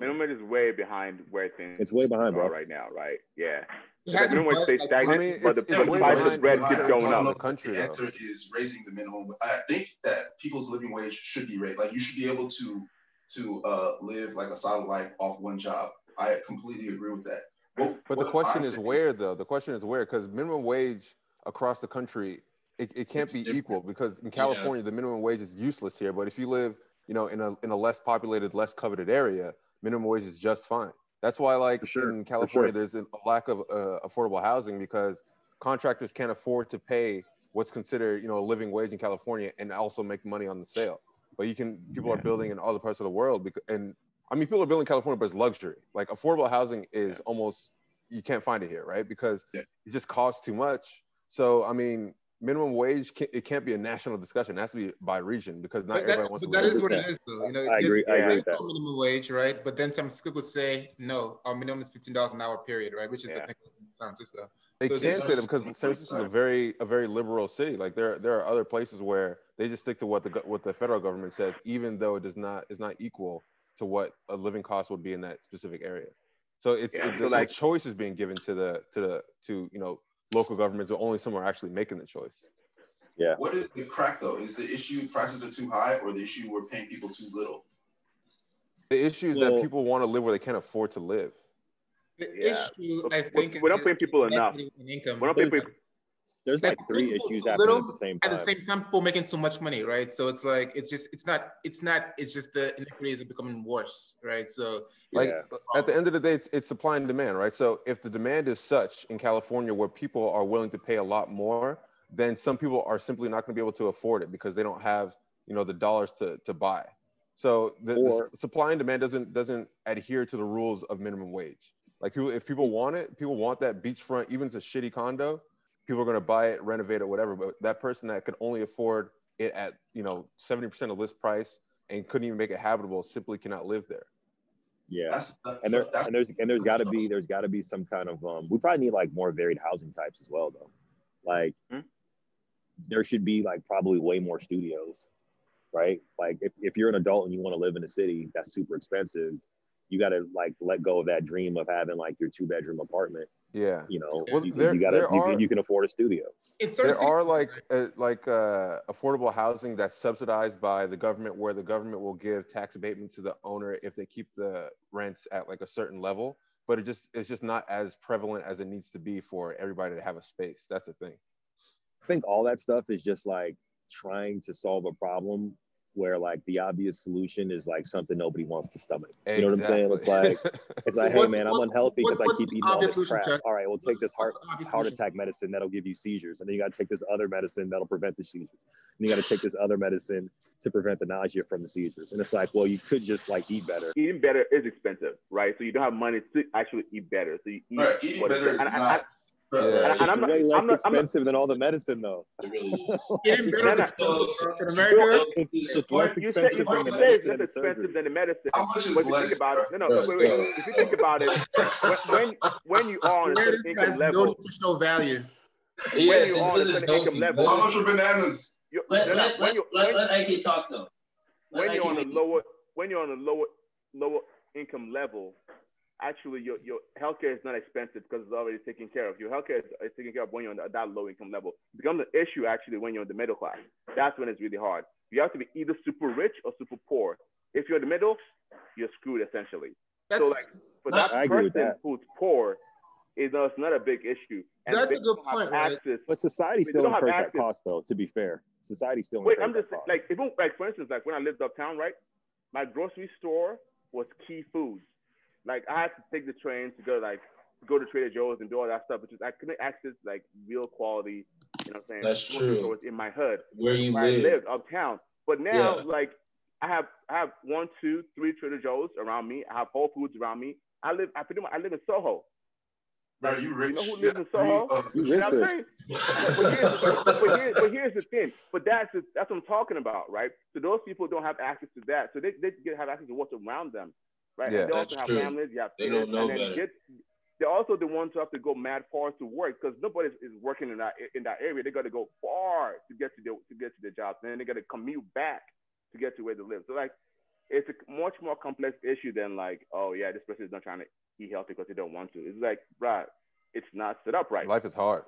Minimum wage is way behind where things. It's way behind, bro. Right now, right? Yeah. Minimum wage stays stagnant, but the price of bread keeps going up. The answer is raising the minimum. I think that people's living wage should be raised. Like you should be able to live like a solid life off one job. I completely agree with that. But the question is where, though. The question is where, because minimum wage across the country, it can't be equal. Because in California, the minimum wage is useless here. But if you live, you know, in a less populated, less coveted area, minimum wage is just fine. That's why, like in California, there's a lack of affordable housing because contractors can't afford to pay what's considered, you know, a living wage in California and also make money on the sale. but you can, people are building in other parts of the world. Because, and I mean, people are building in California, but it's luxury. Like affordable housing is almost, you can't find it here, right? Because it just costs too much. So, I mean, minimum wage, it can't be a national discussion. It has to be by region because not everybody wants to live. But that is what it is, though. You know, I agree with that. Minimum wage, right? But then some school would say, no, our minimum is $15 an hour, period, right? Which is, I think, in San Francisco. They can't say that because San Francisco is a very liberal city. Like there are other places where they just stick to what the federal government says, even though it's not equal to what a living cost would be in that specific area. So it's like choice is being given to you know, local governments, but only some are actually making the choice. Yeah. What is the crack though? Is the issue prices are too high, or the issue we're paying people too little? The issue is that people want to live where they can't afford to live. The issue, I think, we don't pay people enough. We don't pay people. There's like three issues happening at the same time. At the same time, people making so much money, right? So it's like it's just the inequities are becoming worse, right? So like at the end of the day, it's supply and demand, right? So if the demand is such in California where people are willing to pay a lot more, then some people are simply not going to be able to afford it because they don't have, you know, the dollars to buy. So the supply and demand doesn't adhere to the rules of minimum wage. Like if people want that beachfront, even it's a shitty condo, people are going to buy it, renovate it, whatever. But that person that could only afford it at, you know, 70% of list price and couldn't even make it habitable simply cannot live there. Yeah, there's got to be some kind of we probably need like more varied housing types as well though. Like there should be like probably way more studios, right? Like if you're an adult and you want to live in a city that's super expensive, you got to like let go of that dream of having like your 2-bedroom apartment. Yeah, you know, well, you can afford a studio. There are like affordable housing that's subsidized by the government, where the government will give tax abatement to the owner if they keep the rents at like a certain level. But it's just not as prevalent as it needs to be for everybody to have a space. That's the thing. I think all that stuff is just like trying to solve a problem where like the obvious solution is like something nobody wants to stomach. You know what I'm saying? It's like, hey man, I'm unhealthy because I keep eating all this crap. All right, we'll take this heart attack medicine that'll give you seizures. And then you got to take this other medicine that'll prevent the seizures. And you got to take this other medicine to prevent the nausea from the seizures. And it's like, well, you could just like eat better. Eating better is expensive, right? So you don't have money to actually eat better. So you eat better is not... Yeah, it's way less expensive than all the medicine, though. It's less expensive than the medicine. How much is less? No, wait. If you think about it, when you are on a certain income level, no value. When you are on a certain income level, how much are bananas? Let Ike talk though. When you're on a lower income level. Actually, your healthcare is not expensive because it's already taken care of. Your healthcare is taken care of when you're on that low income level. It becomes an issue actually when you're in the middle class. That's when it's really hard. You have to be either super rich or super poor. If you're in the middle, you're screwed essentially. So like for that person who's poor, it's not a big issue. And that's a good point, right? But society still incurs that cost, though. To be fair, society still. Wait, I'm just like even like for instance, like when I lived uptown, right? My grocery store was Key Foods. Like I had to take the train to go to Trader Joe's and do all that stuff, which is I couldn't access like real quality, you know what I'm saying? That's true. Was in my hood. Where I lived uptown. But now like I have 1, 2, 3 Trader Joe's around me. I have Whole Foods around me. I live in Soho. Bro, you rich. You know who lives in Soho? You know what I'm but here's the thing. But that's what I'm talking about, right? So those people don't have access to that. So they have access to what's around them. Right, yeah, and they also have families. You have kids, don't know better. They're also the ones who have to go mad far to work because nobody is working in that area. They got to go far to get to their jobs, and then they got to commute back to get to where they live. So like, it's a much more complex issue than like, oh yeah, this person is not trying to eat healthy because they don't want to. It's like, right, it's not set up right. Life is hard.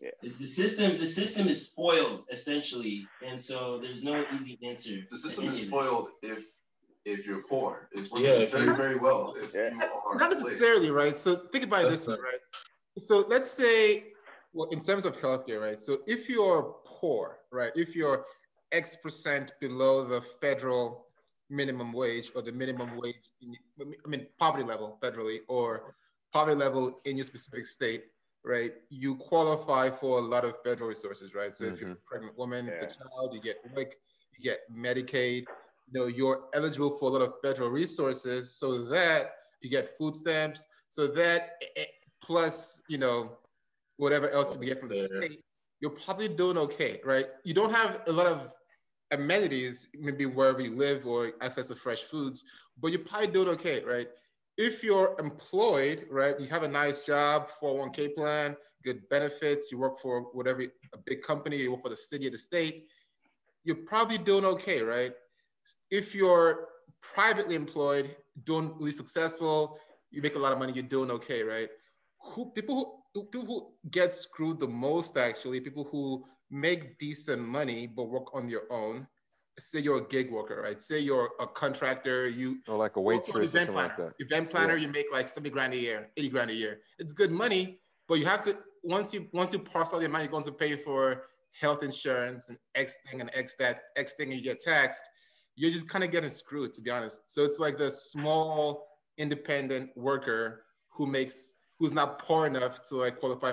Yeah. It's the system. The system is spoiled essentially, and so there's no easy answer. The system is spoiled if you're poor. It's working very, very well. Not necessarily, right? So think about it this way, right? So let's say, well, in terms of healthcare, right? So if you're poor, right? If you're X% below the federal minimum wage or the minimum wage, poverty level federally or poverty level in your specific state, right? You qualify for a lot of federal resources, right? So if you're a pregnant woman, with a child, you get WIC, you get Medicaid, you know, you're eligible for a lot of federal resources, so that you get food stamps, so that plus, you know, whatever else we get from the state, you're probably doing okay, right? You don't have a lot of amenities, maybe wherever you live or access to fresh foods, but you're probably doing okay, right? If you're employed, right, you have a nice job, 401k plan, good benefits, you work for whatever, a big company, you work for the city or the state, you're probably doing okay, right? If you're privately employed, doing really successful, you make a lot of money, you're doing okay, right? People who get screwed the most, actually, people who make decent money but work on your own. Say you're a gig worker, right? Say you're a contractor, you or like a waitress or something like that. Event planner, yeah. You make like $70,000 a year, $80,000 a year. It's good money, but you have to once you parse out the amount you're going to pay for health insurance and X thing and X that X thing, and you get taxed. You're just kind of getting screwed, to be honest. So it's like the small independent worker who's not poor enough to like qualify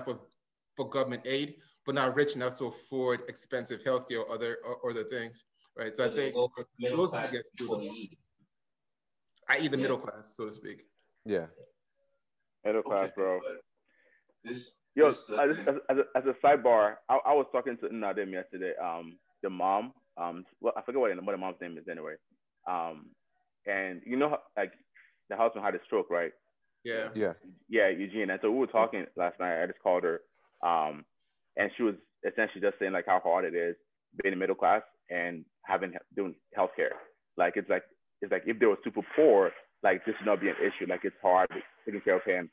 for government aid, but not rich enough to afford expensive healthcare or other things, right? So I think those people get screwed. i.e. the middle class, so to speak. Yeah. Middle class, bro. As a sidebar, I was talking to Nadim yesterday, the mom. Well, I forget what the mom's name is anyway. And you know, like the husband had a stroke, right? Yeah. Yeah. Yeah, Eugene. And so we were talking last night. I just called her, and she was essentially just saying like how hard it is being middle class and doing healthcare. Like it's like if they were super poor, like this would not be an issue. Like it's hard taking care of him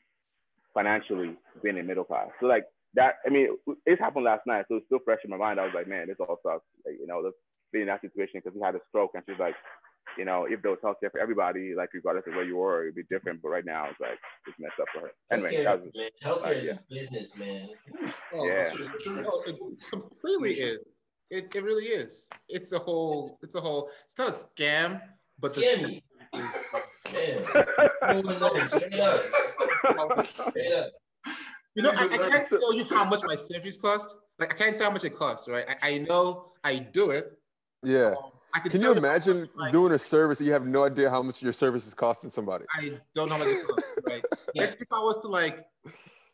financially being in middle class. So like that. I mean, it happened last night, so it's still fresh in my mind. I was like, man, this all sucks. Like, you know, being in that situation because he had a stroke, and she's like, you know, if there was healthcare for everybody, like regardless of where you were, it'd be different. But right now, it's like it's messed up for her. Anyway, healthcare is a business, man. Oh, yeah, it completely is. It really is. It's a whole. It's not a scam, but scammy. You know, I can't tell you how much my surgeries cost. Like, I can't tell how much it costs, right? I know I do it. Yeah. Can you imagine doing a service that you have no idea how much your service is costing somebody? I don't know how much it costs, right? Yeah. If I was to like,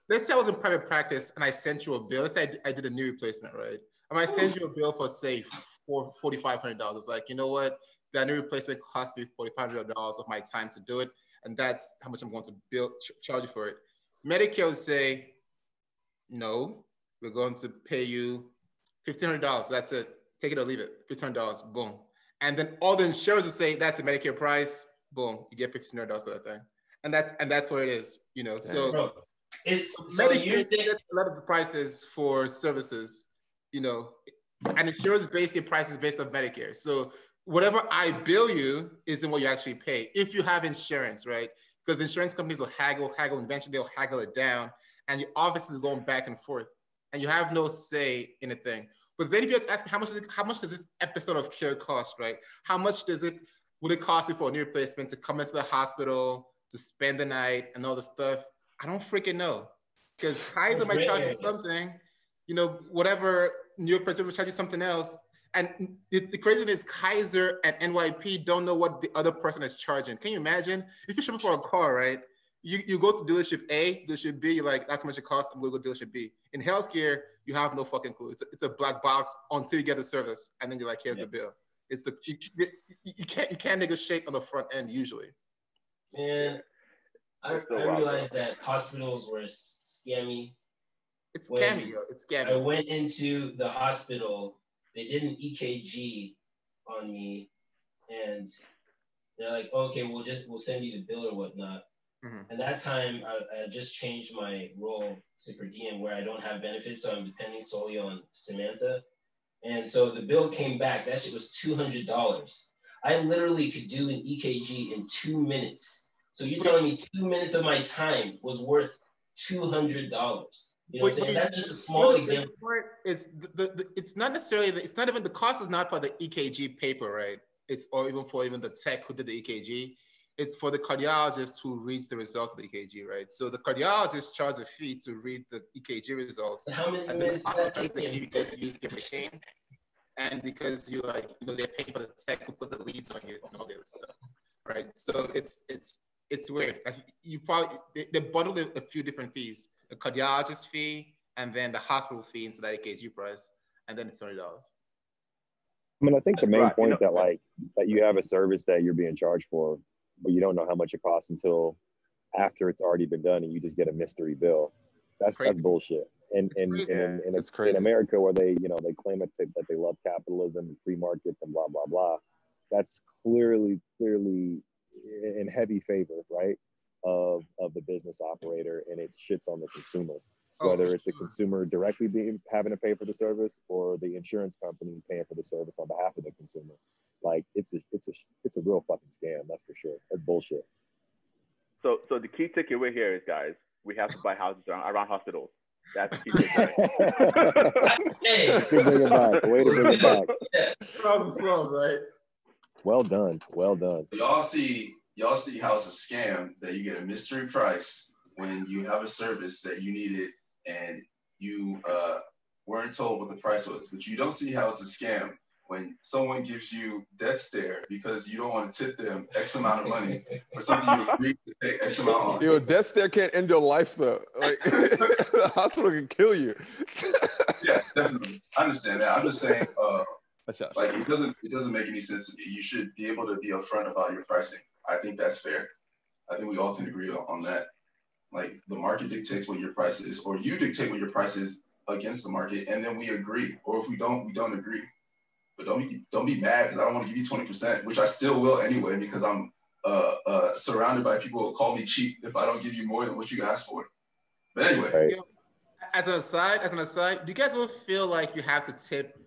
let's say I was in private practice and I sent you a bill. Let's say I did a knee replacement, right? I might send you a bill for say $4,500. Like, you know what? That knee replacement cost me $4,500 of my time to do it. And that's how much I'm going to charge you for it. Medicare would say, no, we're going to pay you $1,500. That's it. Take it or leave it. $1,500. Boom. And then all the insurers will say that's the Medicare price. Boom. You get $1,500 for that thing. And that's what it is. You know. So bro, so you say a lot of the prices for services. You know, and insurers based their prices based on Medicare. So whatever I bill you isn't what you actually pay if you have insurance, right? Because insurance companies will haggle, eventually they'll haggle it down, and your office is going back and forth, and you have no say in a thing. But then if you have to ask me how much does this episode of care cost, right? How much would it cost you for a knee replacement to come into the hospital, to spend the night and all the stuff? I don't freaking know. Because Kaiser might charge you something, you know, whatever, New York person will charge you something else. And the crazy thing is Kaiser and NYP don't know what the other person is charging. Can you imagine? If you're shopping for a car, right? You go to dealership A, dealership B, you're like, that's how much it costs, I'm gonna go dealership B. In healthcare, you have no fucking clue. It's a black box until you get the service, and then you're like, here's the bill. It's the you can't negotiate on the front end usually. Man, I realized that hospitals were scammy. It's scammy, yo. It's scammy. I went into the hospital. They did an EKG on me, and they're like, okay, we'll send you the bill or whatnot. Mm-hmm. And that time, I just changed my role to per diem where I don't have benefits, so I'm depending solely on Samantha. And so the bill came back. That shit was $200. I literally could do an EKG in 2 minutes. So you're telling me 2 minutes of my time was worth $200. You know what I'm saying? That's just a small example. It's it's not necessarily it's not even the cost is not for the EKG paper, right? It's or even for the tech who did the EKG. It's for the cardiologist who reads the results of the EKG, right? So the cardiologist charges a fee to read the EKG results. So how many minutes does that take? and because you like, you know, they're paying for the tech who put the leads on you and all that stuff, right? So it's weird. You probably they bundled a few different fees: a cardiologist fee and then the hospital fee into that EKG price, and then it's $20. I mean, I think the main point that that you have a service that you're being charged for, but you don't know how much it costs until after it's already been done, and you just get a mystery bill. That's bullshit. And it's crazy in America where they, you know, they claim that they love capitalism and free markets and blah blah blah. That's clearly in heavy favor, right, of the business operator, and it shits on the consumer. Whether it's the consumer directly having to pay for the service or the insurance company paying for the service on behalf of the consumer. Like, it's a real fucking scam, that's for sure. That's bullshit. So the key takeaway here is, guys, we have to buy houses around hospitals. That's the key takeaway. Bring it back. Way to bring it back. Problem solved, right? Well done. Well done. Y'all see houses scam that you get a mystery price when you have a service that you needed and you weren't told what the price was. But you don't see how it's a scam when someone gives you death stare because you don't want to tip them X amount of money or something you agreed to pay X amount on. Yo, death stare can't end your life though. Like, the hospital can kill you. Yeah, definitely. I understand that. I'm just saying, like, it doesn't make any sense to me. You should be able to be upfront about your pricing. I think that's fair. I think we all can agree on that. Like, the market dictates what your price is, or you dictate what your price is against the market, and then we agree. Or if we don't, we don't agree. But don't be mad because I don't want to give you 20%, which I still will anyway because I'm surrounded by people who call me cheap if I don't give you more than what you asked for. But anyway. Right. You know, as an aside, do you guys ever feel like you have to tip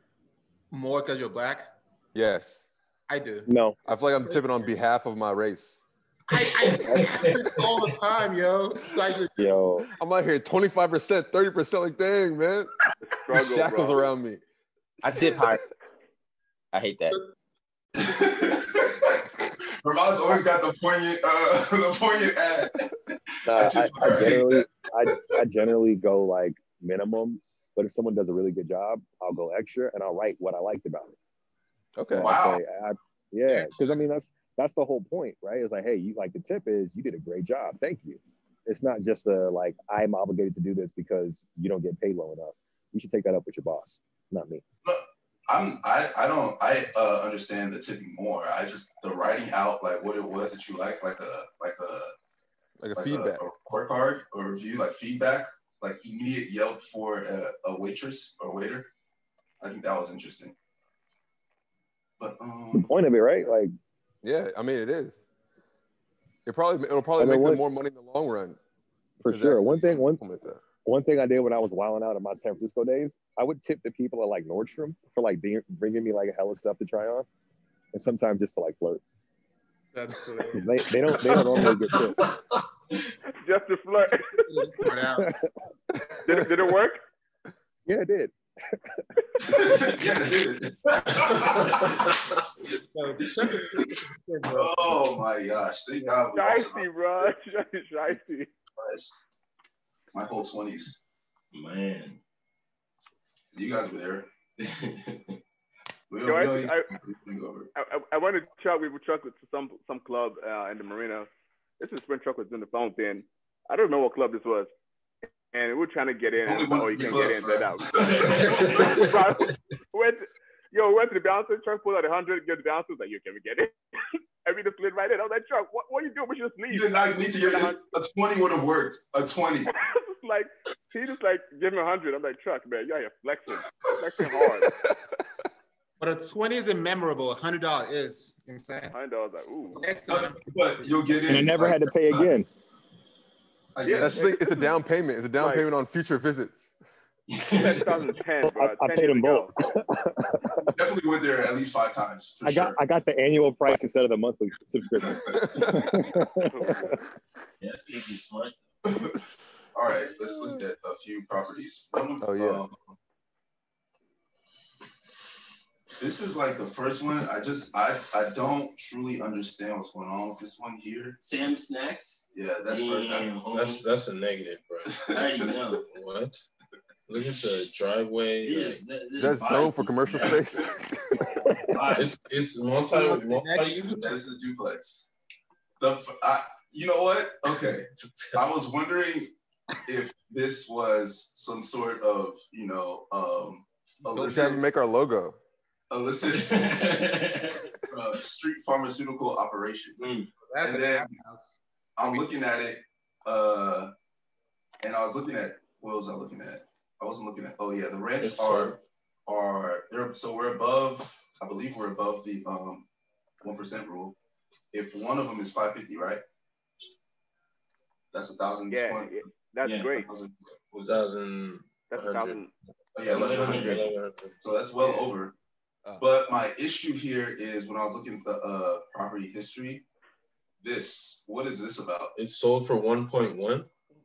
more because you're black? Yes. I do. No. I feel like I'm tipping on behalf of my race. I all the time, yo. I'm out here 25%, 30%, like, dang, man. Struggle, shackles bro. Around me. I tip higher. I hate that. Ramad's always got the poignant ad. I generally go like minimum, but if someone does a really good job, I'll go extra and I'll write what I liked about it. Okay. So wow. Yeah, because I mean that's the whole point, right? It's like, hey, you like the tip is you did a great job. Thank you. It's not just like I'm obligated to do this because you don't get paid low enough. You should take that up with your boss, not me. I understand the tipping more. I just the writing out like what it was that you like a feedback, a report card or review, like feedback, like immediate Yelp for a waitress or waiter. I think that was interesting. But the point of it, right? Like. Yeah, I mean, it is. It'll probably make them more money in the long run. For sure. One thing I did when I was wilding out in my San Francisco days, I would tip the people at like Nordstrom for like bringing me like a hell of stuff to try on, and sometimes just to like flirt. That's hilarious. They don't normally get tipped. Just to flirt. Did it work? Yeah, it did. Oh my gosh! Thank God. Shicey, bro. Shicey. My whole 20s. Man, you guys were there. I went to Chuck. We were Chuck to some club in the marina. This is when Chuck was doing the phone thing. I don't know what club this was. And we're trying to get in. You can't get in, get out. Went to the bouncer. Trump pulled out 100. Get the bouncer. Was like, you can't get in. And we just slid right in. I was like, Trump, what are you doing? We should just leave. You did not need to get in. A 20 would have worked. A 20. Like, he just like, give him 100. I'm like, Trump, man, y'all here flexing. Flexing hard. But a 20 isn't memorable. $100 is. You know what I'm saying? $100, like, ooh. Next time. But you'll get in. And I never had to pay again. Yeah, that's like, it's a down payment. It's a down payment on future visits. 2010, bro. I paid them both. Definitely went there at least 5 times. I got the annual price instead of the monthly subscription. Yeah, smart. All right, let's look at a few properties. Oh yeah. This is like the first one. I don't truly understand what's going on with this one here. Sam Snacks? Yeah, that's a negative, bro. I know. What? Look at the driveway. Yes, that's dope for commercial space. It's multi-unit. That's a duplex. You know what? Okay, I was wondering if this was some sort of, you know, illicit. We have to make our logo. Street pharmaceutical operation. That's and then house. I'm looking at it, and I was looking at, what was I looking at? I wasn't looking at, oh yeah, the rents we're above, I believe we're above the 1% rule. If one of them is 550, right? That's 1,000. Yeah, that's great. 1,000. That's 1,000. Oh, yeah, 1,100. So that's well over. Oh. But my issue here is when I was looking at the property history, what is this about? It's sold for 1.1?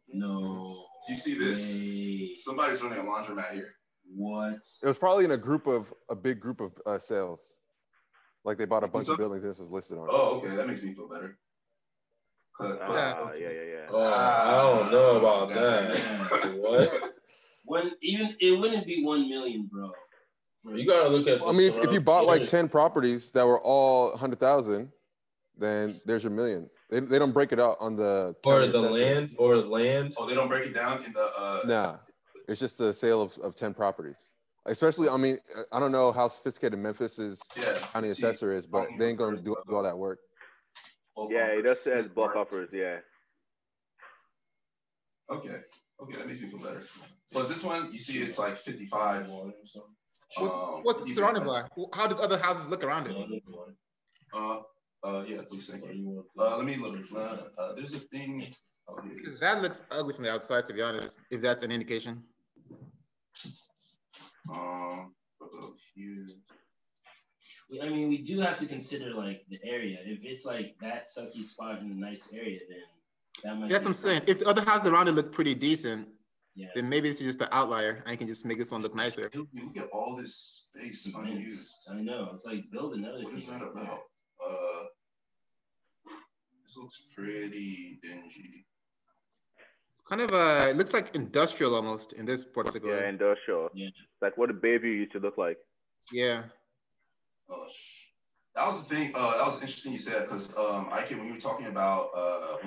No. Do you see this? Hey. Somebody's running a laundromat here. What? It was probably in a big group of sales. Like they bought a bunch of buildings. This was listed on. Oh, okay. That makes me feel better. Yeah. Oh, I don't know about that. What? It wouldn't be 1 million, bro. You gotta look at. I mean, if you bought like 10 properties that were all 100,000, then there's your million. They don't break it out on the land. Oh, they don't break it down in the. Nah, it's just the sale of 10 properties. Especially, I mean, I don't know how sophisticated Memphis's county assessor is, but they ain't gonna do all that work. Yeah, it does says block offers. Yeah. Okay, that makes me feel better. But this one, you see, it's like 55 or something. What's surrounded by? How did other houses look around it? Yeah, please thank you. Let me look. There's a thing. Because that looks ugly from the outside, to be honest. If that's an indication. I mean, we do have to consider like the area. If it's like that sucky spot in a nice area, then that might. That's what I'm saying. If the other houses around it look pretty decent. Yeah. Then maybe this is just an outlier. I can just make this one look nicer. Dude, look at all this space unused. I know. It's like building another. What is that about? This looks pretty dingy. Kind of a. It looks like industrial almost in this particular. Yeah, industrial. Yeah. Like what a Bayview used to look like. Yeah. Oh, that was the thing. That was interesting you said because Ike, when you were talking about up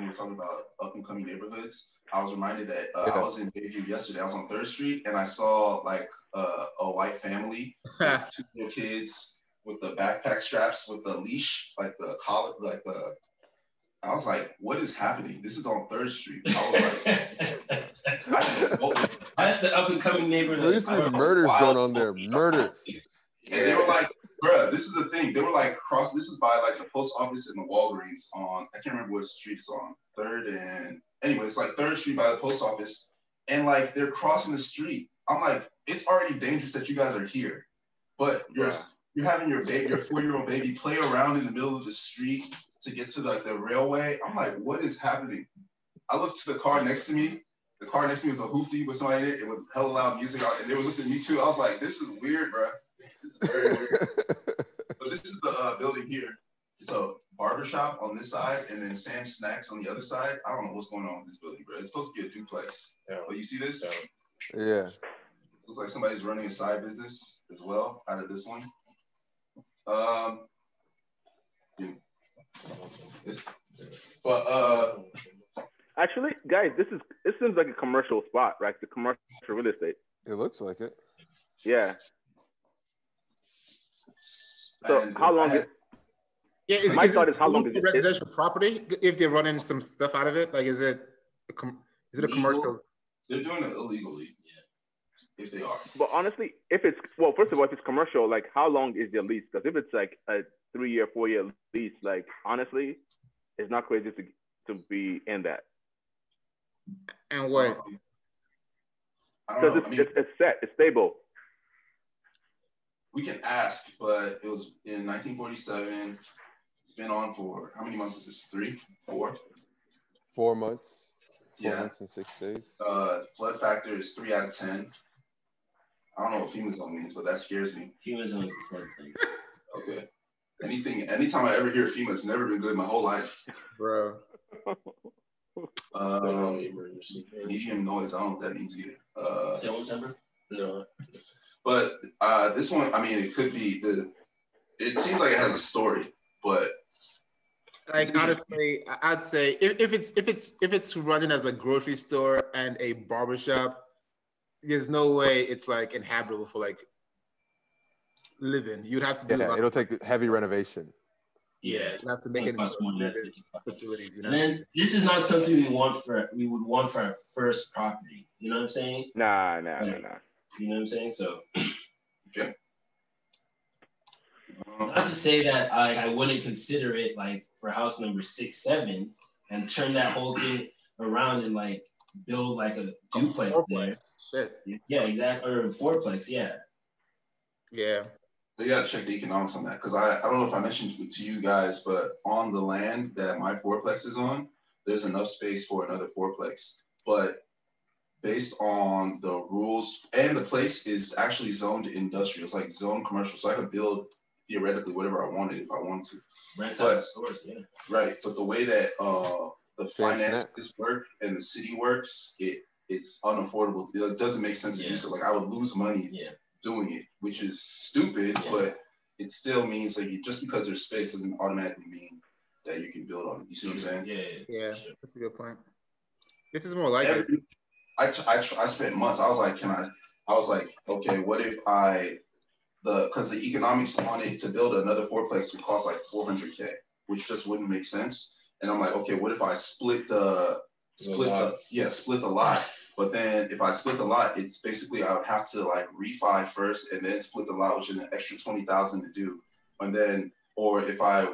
and coming neighborhoods. I was reminded that I was in Bayview yesterday. I was on 3rd Street, and I saw like a white family with 2 little kids with the backpack straps, with the leash, like the collar, like the. I was like, "What is happening? This is on 3rd Street." I was like, "That's the up and coming neighborhood." There's some murders going on there. Murders. And they were like, "Bruh, this is the thing." They were like, "Cross. This is by like the post office and the Walgreens on. I can't remember what street it's on. 3rd and." Anyway, it's like 3rd Street by the post office, and like they're crossing the street. I'm like, it's already dangerous that you guys are here, but you're having your 4-year-old baby play around in the middle of the street to get to like the railway. I'm like, what is happening? I looked to the car next to me. The car next to me was a hoopty with somebody in it. It was hella loud music, and they were looking at me too. I was like, this is weird, bro. This is very weird. But this is the building here. It's a barbershop on this side, and then Sam Snacks on the other side. I don't know what's going on with this building, bro. It's supposed to be a duplex. Yeah. But you see this? Yeah. Looks like somebody's running a side business as well out of this one. But actually, guys, this seems like a commercial spot, right? The commercial real estate. It looks like it. Yeah. So how long is? Yeah, how long is it residential property if they're running some stuff out of it? Like, is it a commercial? They're doing it illegally, yeah. If they are. But honestly, first of all, if it's commercial, like, how long is their lease? Because if it's like a 3-year, 4-year lease, like, honestly, it's not crazy to be in that. And what? Because it's set, it's stable. We can ask, but it was in 1947. It's been on for how many months is this? 3, 4? 4 months. 4 months and 6 days. Flood factor is 3 out of 10. I don't know what FEMA zone means, but that scares me. FEMA zone is the flood thing. Okay. Anytime I ever hear FEMA, it's never been good my whole life. Bro. Medium noise. I don't know what that means either. No. But this one, I mean, it could be the. It seems like it has a story, but. Like honestly, I'd say if it's running as a grocery store and a barbershop, there's no way it's like inhabitable for like living. You'd have to do. Yeah, it'll take heavy renovation. Yeah, you have to make it into facilities. You know, and then, this is not something we would want for our first property. You know what I'm saying? Nah. You know what I'm saying? So, okay. Not to say that I wouldn't consider it like for house number 6, 7 and turn that whole thing around and like build like a duplex. Fourplex. Shit. Yeah, exactly. Or a fourplex, yeah. Yeah. So you gotta check the economics on that because I don't know if I mentioned to you guys, but on the land that my fourplex is on, there's enough space for another fourplex. But based on the rules, and the place is actually zoned industrial, it's like zoned commercial, so I could build theoretically whatever I wanted if I wanted to. Right. But the way that the finances work and the city works, it's unaffordable. It doesn't make sense to do so. Like I would lose money doing it, which is stupid, but it still means like just because there's space doesn't automatically mean that you can build on it. You see what I'm saying? Yeah. Sure. That's a good point. This is more like it. I spent months. I was like, okay, what if because the economics on it to build another fourplex would cost like $400K, which just wouldn't make sense. And I'm like, okay, what if I split the lot? But then if I split the lot, it's basically I would have to like refi first and then split the lot, which is an extra $20,000 to do. And then, or if I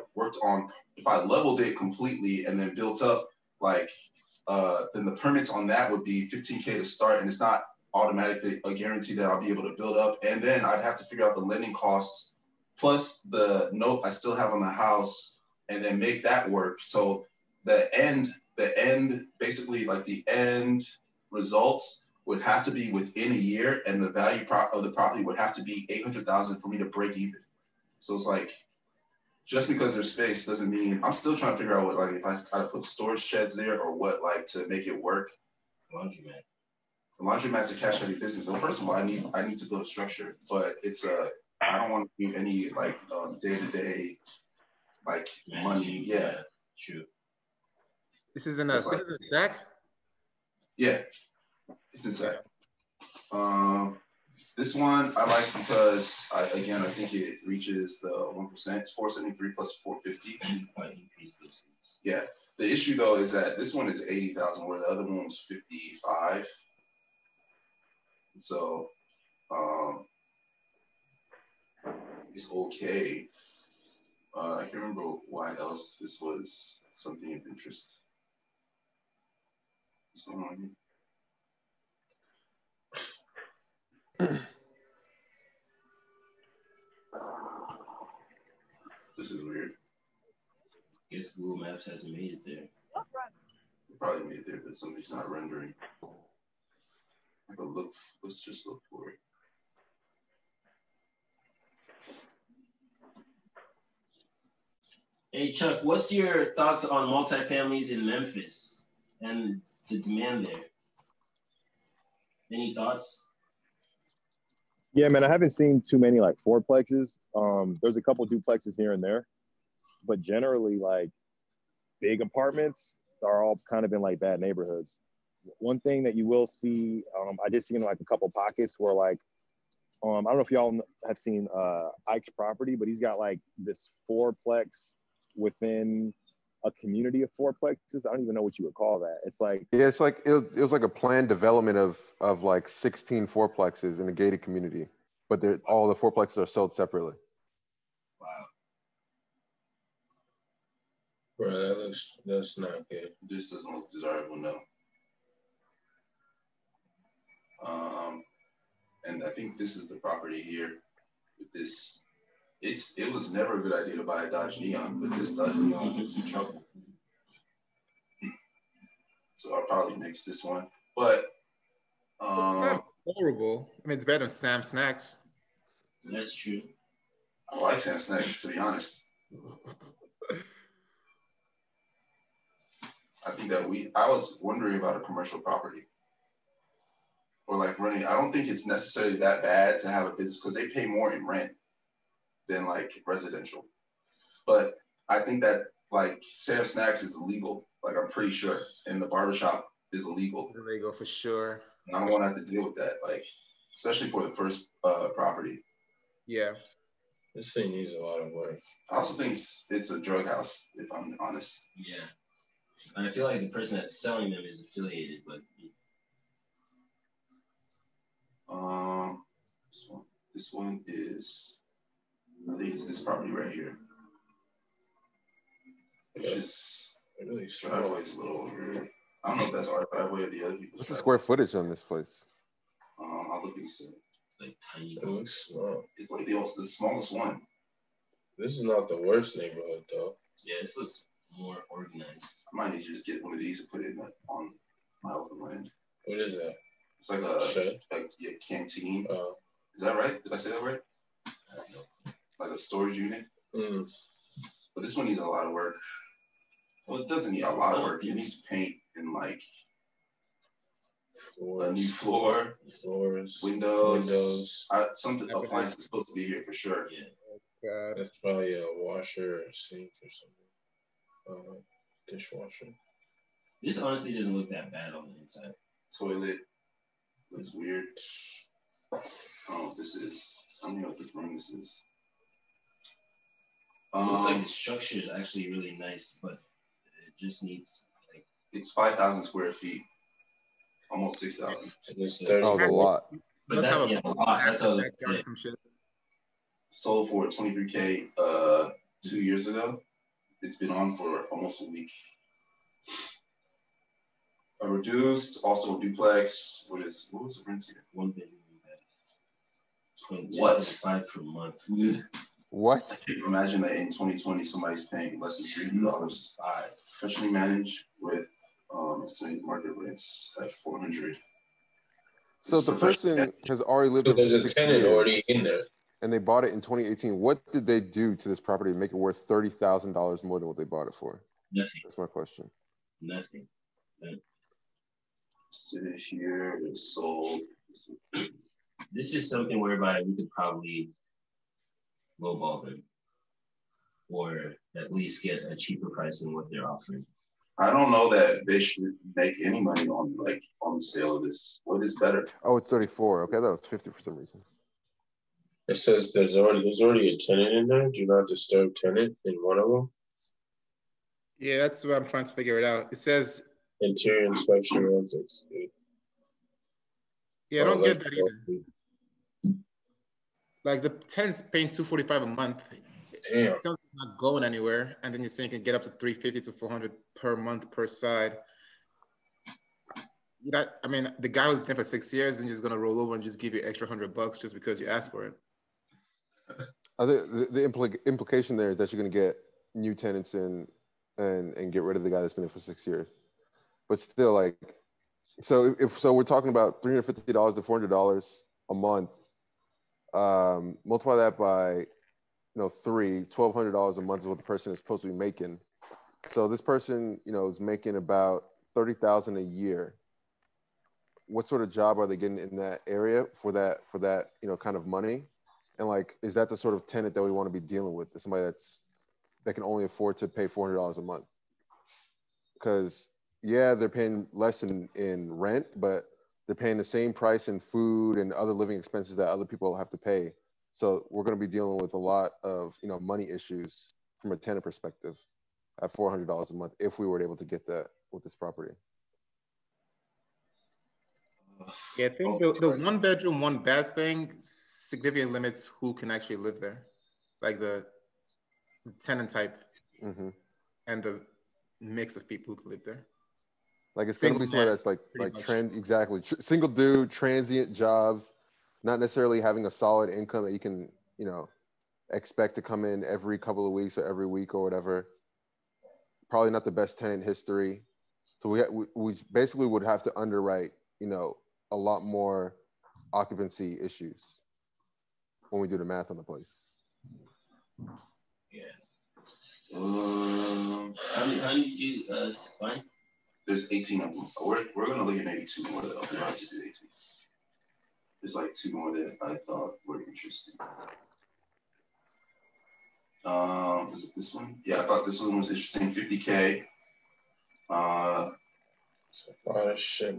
leveled it completely and then built up, like then the permits on that would be $15K to start, and it's not automatically a guarantee that I'll be able to build up, and then I'd have to figure out the lending costs plus the note I still have on the house and then make that work. So the end basically like the end results would have to be within a year, and the value of the property would have to be $800,000 for me to break even. So it's like just because there's space doesn't mean. I'm still trying to figure out what, like, if I gotta put storage sheds there or what, like, to make it work. Laundromat. The laundromat's a cash heavy business. Well, first of all, I need to build a structure, but I don't want to do any like day to day like money. Yeah. Shoot. This is in a sack? Yeah. It's in sack. This one I like because I think it reaches the 1%. It's 473 plus 450. Yeah. The issue though is that this one is 80,000 where the other one was 55. So it's okay. I can't remember why else this was something of interest. What's going on here? This is weird. I guess Google Maps hasn't made it there. It probably made it there, but something's not rendering. Let's just look for it. Hey Chuck, what's your thoughts on multifamilies in Memphis and the demand there? Any thoughts? Yeah, man, I haven't seen too many like fourplexes. There's a couple duplexes here and there, but generally like big apartments are all kind of in like bad neighborhoods. One thing that you will see, I did see in like a couple pockets where like, I don't know if y'all have seen Ike's property, but he's got like this fourplex within a community of fourplexes. I don't even know what you would call that. It's like, yeah, it's like it was like a planned development of like 16 fourplexes in a gated community, but all the fourplexes are sold separately. Wow. Bro, that's not good. This doesn't look desirable, no. And I think this is the property here. It was never a good idea to buy a Dodge Neon, but this Dodge Neon is in trouble. So I'll probably nix this one. But it's not horrible. I mean, it's better than Sam Snacks. That's true. I like Sam Snacks, to be honest. I was wondering about a commercial property. or like running, I don't think it's necessarily that bad to have a business because they pay more in rent than like residential. But I think that like Sam Snacks is illegal. Like I'm pretty sure, and the barbershop is illegal. Illegal for sure. And I don't want to have to deal with that, like especially for the first property. Yeah. This thing needs a lot of work. I also think it's a drug house, if I'm honest. Yeah. I feel like the person that's selling them is affiliated, but... This one is... I think it's this property right here. Which is... Really driveway's a little over here. I don't know if that's our driveway or the other people's. What's the square footage on this place? I'll look into it. Like tiny. It looks small. It's like the smallest one. This is not the worst neighborhood though. Yeah, this looks more organized. I might need to just get one of these and put it on my open land. What is that? It's like a canteen. Is that right? Did I say that right? I don't know. Like a storage unit. Mm. But this one needs a lot of work. Well, it doesn't need a lot of work. It needs paint and like a new floors, windows. Something appliance is supposed to be here for sure. Yeah. Oh, God. That's probably a washer or sink or something. Dishwasher. This honestly doesn't look that bad on the inside. Toilet looks weird. I don't know if this is. I don't know what room this is. It looks like the structure is actually really nice, but it just needs. Like, it's 5,000 square feet. Almost 6,000. That was a lot. But that's a lot. That's how it is. Sold for $23K 2 years ago. It's been on for almost a week. A reduced, also a duplex. What was the rent here? One bedroom bed. What? 5 for a month. What? I can't imagine that in 2020 somebody's paying less than $300. Professionally managed with. Estimated market rents at 400. So the person has already lived there for 6 years, already in there, and they bought it in 2018. What did they do to this property to make it worth $30,000 more than what they bought it for? Nothing. That's my question. Nothing. So here is sold. This is something whereby we could probably lowball them, or at least get a cheaper price than what they're offering. I don't know that they should make any money on the sale of this. What is better? Oh, it's 34. Okay, I thought it was 50 for some reason. It says there's already a tenant in there. Do not disturb tenant in one of them. Yeah, that's what I'm trying to figure it out. It says interior inspection. Yeah, I don't get that either. Like the tenant's paying $245 a month. Damn. It sounds like not going anywhere, and then you're saying you can get up to $350 to $400 per month per side. You know, I mean, the guy was there for 6 years and just gonna roll over and just give you extra $100 just because you asked for it. I think the implication there is that you're gonna get new tenants in and get rid of the guy that's been there for 6 years. But still, like, so if we're talking about $350 to $400 a month. Multiply that by. No, $1,200 a month is what the person is supposed to be making. So this person, you know, is making about $30,000 a year. What sort of job are they getting in that area for that you know kind of money? And like, is that the sort of tenant that we want to be dealing with? Is somebody that can only afford to pay $400 a month? Because yeah, they're paying less in rent, but they're paying the same price in food and other living expenses that other people have to pay. So we're going to be dealing with a lot of, you know, money issues from a tenant perspective at $400 a month if we were able to get that with this property. Yeah, I think the one bedroom, one bath thing significantly limits who can actually live there, like the tenant type and the mix of people who can live there. Like it's going to be something that's single dude, transient jobs. Not necessarily having a solid income that you can, you know, expect to come in every couple of weeks or every week or whatever. Probably not the best tenant history. So we basically would have to underwrite, you know, a lot more occupancy issues when we do the math on the place. Yeah. How do you do fine? There's 18 of them. We're going to look at 82 more though. 18. There's like two more that I thought were interesting. Is it this one? Yeah, I thought this one was interesting. 50K. It's a lot of shit.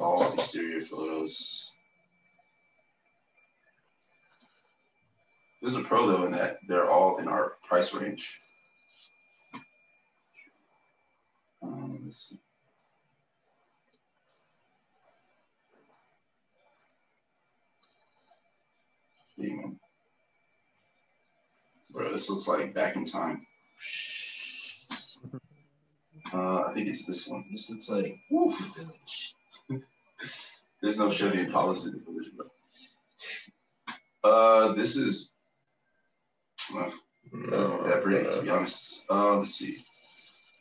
All exterior photos. There's a pro though in that they're all in our price range. Let's see. Damn. Bro, this looks like back in time. I think it's this one. This looks like Village. There's no Chevy policy in the Village, bro. This is that's not that pretty, to be honest. Let's see.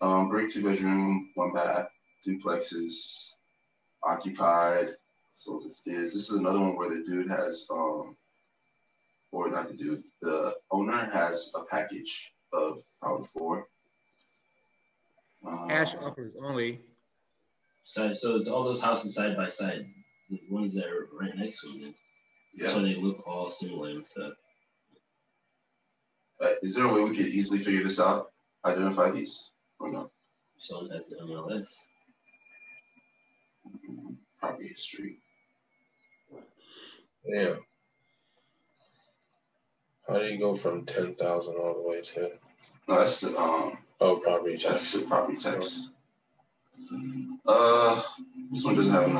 Break 2-bedroom, 1-bath, duplexes, occupied. So this is another one where the dude has or not the dude, the owner has a package of probably 4. Cash offers only. So it's all those houses side by side. The ones that are right next to them. Yeah. So they look all similar and stuff. Is there a way we could easily figure this out? Identify these or no? Someone has the MLS. Property history. Yeah. How do you go from 10,000 all the way to? No, that's the property tax. That's the property tax. This one doesn't have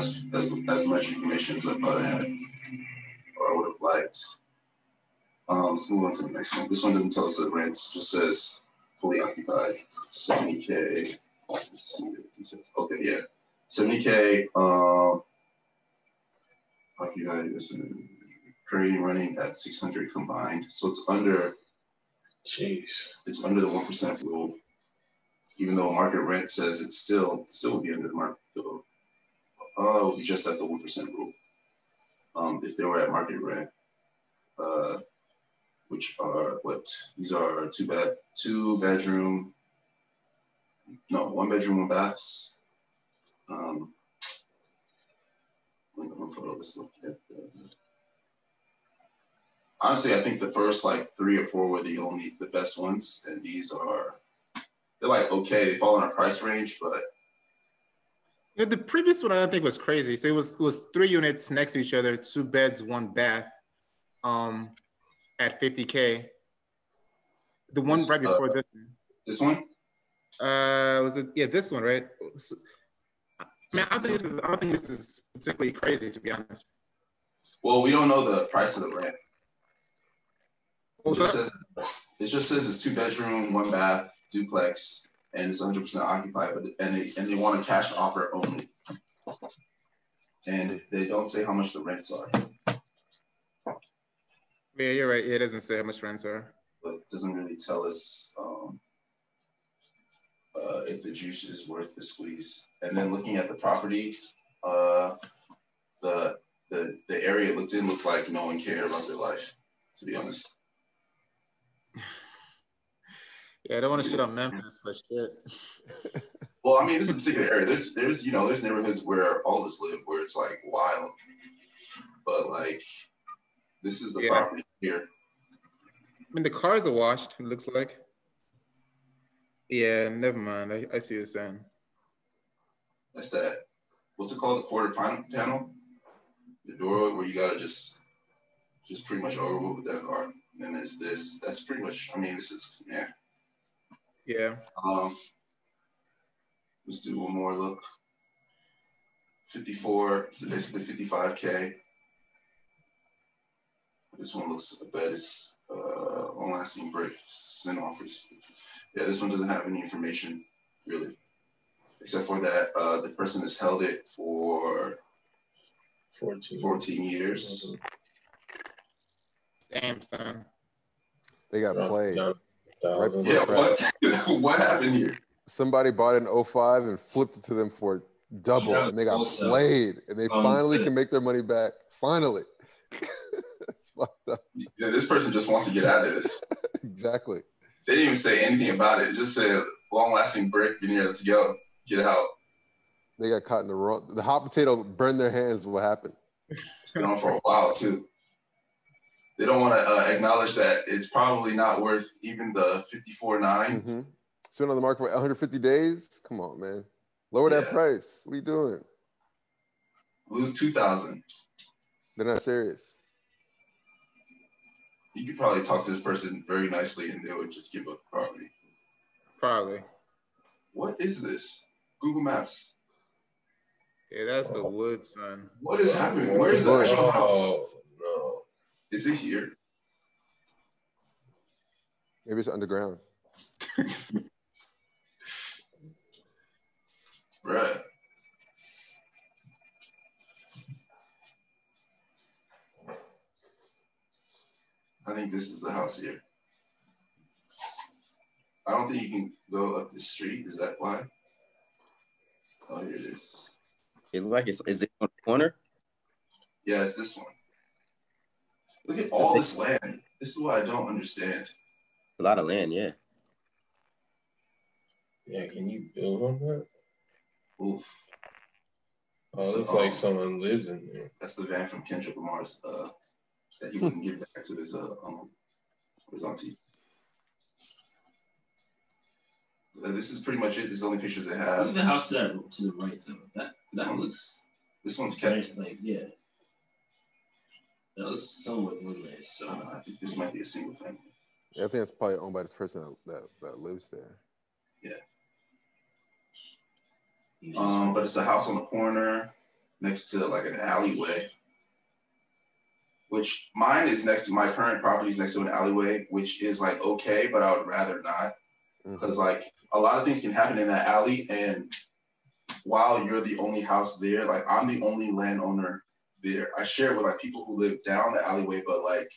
as much information as I thought I had. I would have liked. Let's move on to the next one. This one doesn't tell us the rents, just says fully occupied, 70K. Let's see the details. Okay, yeah. 70K, occupied, currently running at 600 combined. So it's under, it's under the 1% rule, even though market rent says it's still be under the market rule. Oh, we just have the 1% rule. If they were at market rent, which are what? These are 1 bedroom, 1 baths. Let's look at the. Honestly, I think the first like 3 or 4 were the best ones, and these are they're like okay, they fall in our price range, but. Yeah, the previous one I don't think was crazy. So it was 3 units next to each other, 2 beds, 1 bath, at 50K. The one right before this one. This one? Was it? Yeah, this one, right? Man, I don't think this is particularly crazy, to be honest. Well, we don't know the price of the rent. It just says it's 2 bedroom, 1 bath, duplex. And it's 100% occupied, and they want a cash offer only. And they don't say how much the rents are. Yeah, you're right. Yeah, it doesn't say how much rents are. But it doesn't really tell us if the juice is worth the squeeze. And then looking at the property, the area it looked in looked like no one cared about their life, to be honest. Yeah, I don't want to shit on Memphis, but shit. Well, I mean, this is a particular area. There's there's neighborhoods where all of us live where it's like wild, but like this is the property here. I mean, the cars are washed. It looks like. Yeah, never mind. I see what you're saying. That's that. What's it called? The quarter panel, the door where you gotta just pretty much overload with that car. And then there's this. That's pretty much. I mean, this is yeah. Yeah. Let's do one more look. 54, so basically 55K. This one looks a bit. It's on lasting breaks and offers. Yeah, this one doesn't have any information really, except for that the person has held it for 14 years. Damn son. They got played. Right yeah, what happened here? Somebody bought it in 2005 and flipped it to them for double, and they got played, and they finally can make their money back. Finally. It's fucked up. Yeah, this person just wants to get out of this. Exactly. They didn't even say anything about it. It just said, long-lasting brick, let's go. Get out. They got caught in the wrong. The hot potato burned their hands is what happened. It's been on for a while too. They don't want to acknowledge that it's probably not worth even the 54.9. Mm-hmm. It's been on the market for 150 days. Come on, man. Lower that price. What are you doing? Lose 2,000. They're not serious. You could probably talk to this person very nicely and they would just give up the property. Probably. What is this? Google Maps. Yeah, that's the wood, son. What is happening? Where is that? Oh, no. Is it here? Maybe it's underground. Bruh. I think this is the house here. I don't think you can go up the street. Is that why? Oh, here it is. It looks like it's, is it on the corner? Yeah, it's this one. Look at all this land. This is what I don't understand. A lot of land, yeah. Yeah, can you build on that? Oof. Oh, it looks like someone lives in there. That's the van from Kendrick Lamar's that you can give back to his uncle, his auntie. This is pretty much it. This is the only pictures they have. Look at the house to the right, though. This one's kept. Nice, like, yeah. That looks somewhat woodland. So I think this might be a single family. Yeah, I think it's probably owned by this person that lives there. Yeah. But it's a house on the corner next to like an alleyway. Which mine is next to my current property is next to an alleyway, which is like okay, but I would rather not. Because like a lot of things can happen in that alley, and while you're the only house there, like I'm the only landowner there. I share with like people who live down the alleyway, but like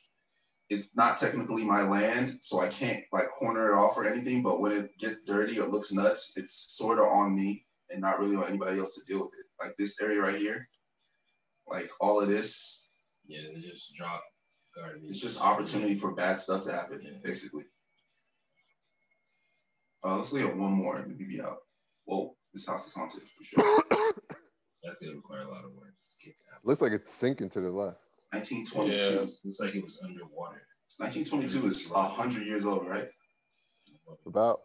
it's not technically my land, so I can't like corner it off or anything. But when it gets dirty or looks nuts, it's sort of on me and not really on anybody else to deal with it. Like this area right here, like all of this. Yeah, they just drop garbage. It's just opportunity for bad stuff to happen, basically. Let's leave it one more and we'll be out. Whoa, this house is haunted for sure. That's gonna require a lot of work. Looks like it's sinking to the left. 1922. Yeah, looks like it was underwater. 1922 is 100 years old, right? About.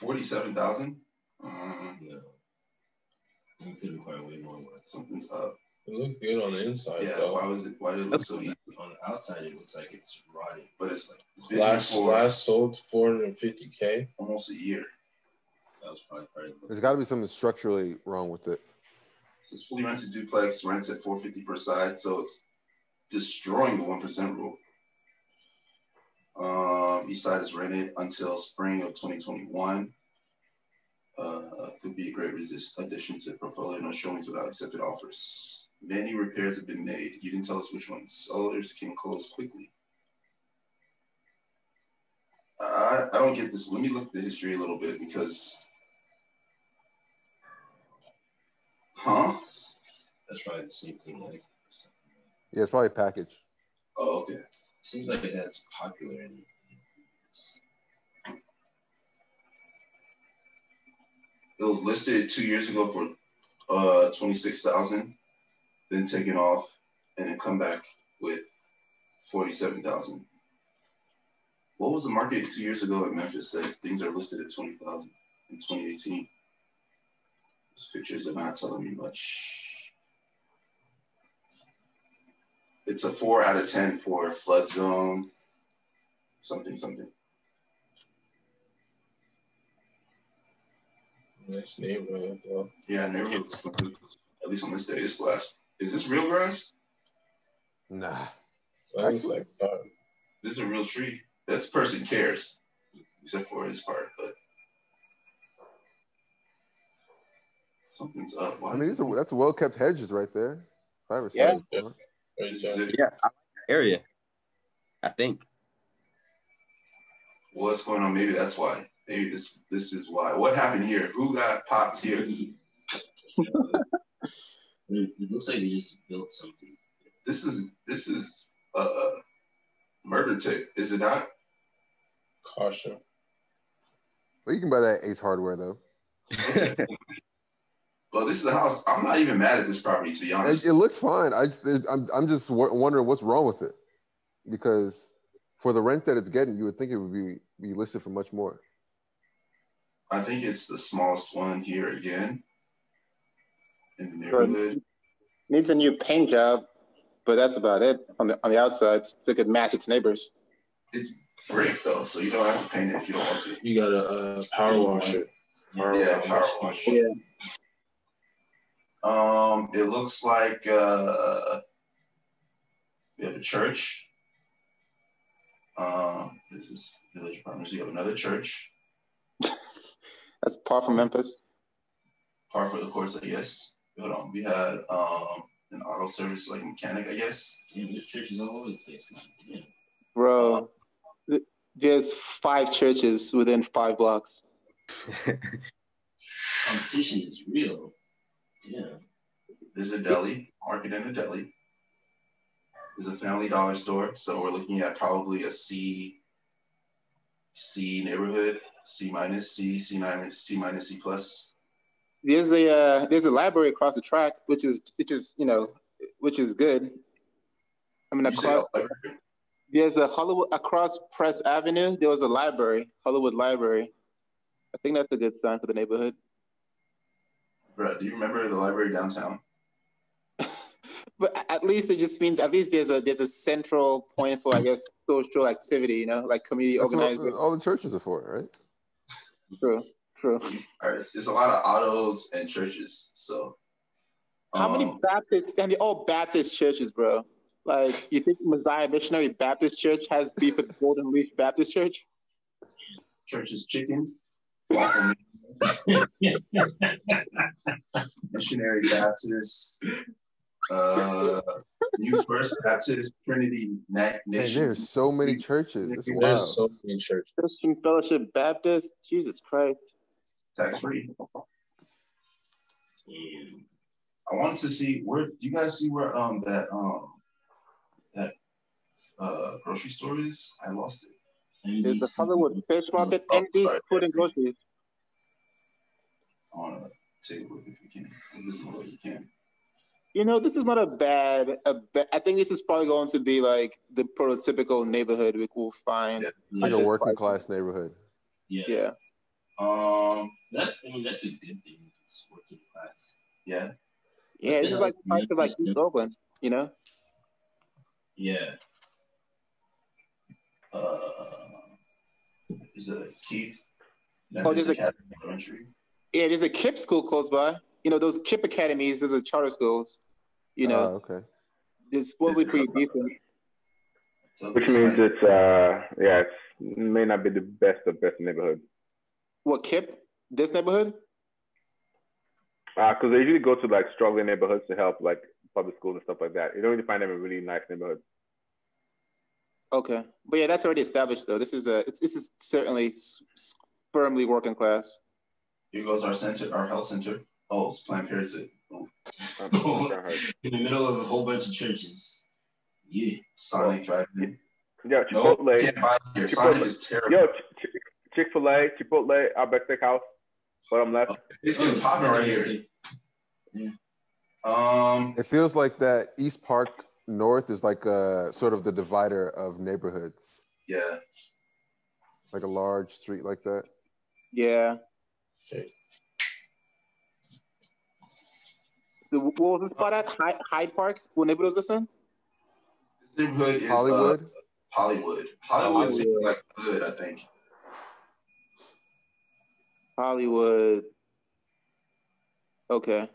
$47,000? Yeah. It's gonna require way more work. Something's up. It looks good on the inside. Yeah, though. Why did it look so easy? On the outside, it looks like it's rotting. But it's like it's last sold $450K, almost a year. That was probably crazy. There's got to be something structurally wrong with it. So it's fully rented duplex, rents at $450 per side, so it's destroying the 1% rule. Each side is rented until spring of 2021. Could be a great addition to portfolio. No showings without accepted offers. Many repairs have been made. You didn't tell us which ones. Sellers can close quickly. I don't get this. Let me look at the history a little bit because, That's probably the same thing. Like, yeah, it's probably a package. Oh, okay. Seems like that's popular. It was listed 2 years ago for $26,000, then taken off, and then come back with $47,000. What was the market 2 years ago in Memphis that things are listed at $20,000 in 2018? These pictures are not telling me much. It's a 4 out of 10 for flood zone, something. Nice neighborhood, bro. Yeah, neighborhood. At least on this day, it's glass. Is this real grass? Nah. That looks like this is a real tree. This person cares, except for his part. But something's up. Why? I mean, that's well-kept hedges right there. Five or seven. Yeah, area. I think. What's going on? Maybe that's why. Maybe this is why. What happened here? Who got popped here? It looks like they just built something. This is a murder tape, is it not? Caution. Well, you can buy that Ace Hardware though. Well, this is a house. I'm not even mad at this property, to be honest. It looks fine. I'm just wondering what's wrong with it, because for the rent that it's getting, you would think it would be listed for much more. I think it's the smallest one here again in the neighborhood. It needs a new paint job, but that's about it. On the outside, it could match its neighbors. It's brick though, so you don't have to paint it if you don't want to. You gotta power wash it. Power wash. Yeah. It looks like we have a church. This is Village Apartments. We have another church. That's par for Memphis. Par for the course, I guess. Hold on. We had an auto service like mechanic, I guess. Yeah, the churches all over the place, man. Yeah. Bro, there's 5 churches within 5 blocks. Competition is real. Yeah. There's a deli, market and a deli. There's a Family Dollar store. So we're looking at probably a C neighborhood, C-minus, C-minus, C plus. There's a library across the track, which is good. I mean, there's a Hollywood across Press Avenue. There was a library, Hollywood Library. I think that's a good sign for the neighborhood. Bro, do you remember the library downtown? But at least it just means at least there's a central point for, I guess, social activity, you know, like community organizing. All the churches are for it, right? True. All right, it's a lot of autos and churches. So how many Baptists, and they're all Baptist churches, bro? Like, you think Messiah Missionary Baptist Church has beef with Golden Leaf Baptist Church? Church is chicken. Missionary Baptist, New First Baptist, Trinity, Nations. There's so many churches. There's so many churches. Christian Fellowship Baptist, Jesus Christ. Tax free. I wanted to see where. Do you guys see where that grocery store is? I lost it. There's the Hollywood Fish Market, Andy's Food and Groceries. I want to take a look if you can. Listen to what you can. You know, this is not a bad. I think this is probably going to be like the prototypical neighborhood we will find. Yeah. Like a working class neighborhood. Yeah. That's a good thing. It's working class. Yeah. Yeah, it's like parts of like East Oakland, you know. Yeah. Is it a Keith? Yeah, there's a KIPP school close by. You know, those KIPP academies, those are charter schools. You know, okay. It's supposedly pretty decent. Which means it's, it may not be the best neighborhood. What, KIPP? This neighborhood? Because they usually go to like struggling neighborhoods to help, like public schools and stuff like that. You don't really find them in really nice neighborhoods. Okay, but yeah, that's already established though. This is certainly firmly working class. Here goes our center, our health center. Oh, it's Planned Parenthood. Oh. In the middle of a whole bunch of churches. Yeah. Sonic drive-in. Yeah, Chipotle. Can't buy here. Sonic is terrible. Yo, Chick-fil-A, Chipotle, Outback Steakhouse. Bottom left. It's been popping right here. Yeah. It feels like that East Park North is like a sort of the divider of neighborhoods. Yeah. Like a large street like that. Yeah. Okay. What was the spot at? Hyde Park? What neighborhood was this in? This neighborhood is Hollywood. Hollywood. Hollywood seems like good, I think. Hollywood. Okay.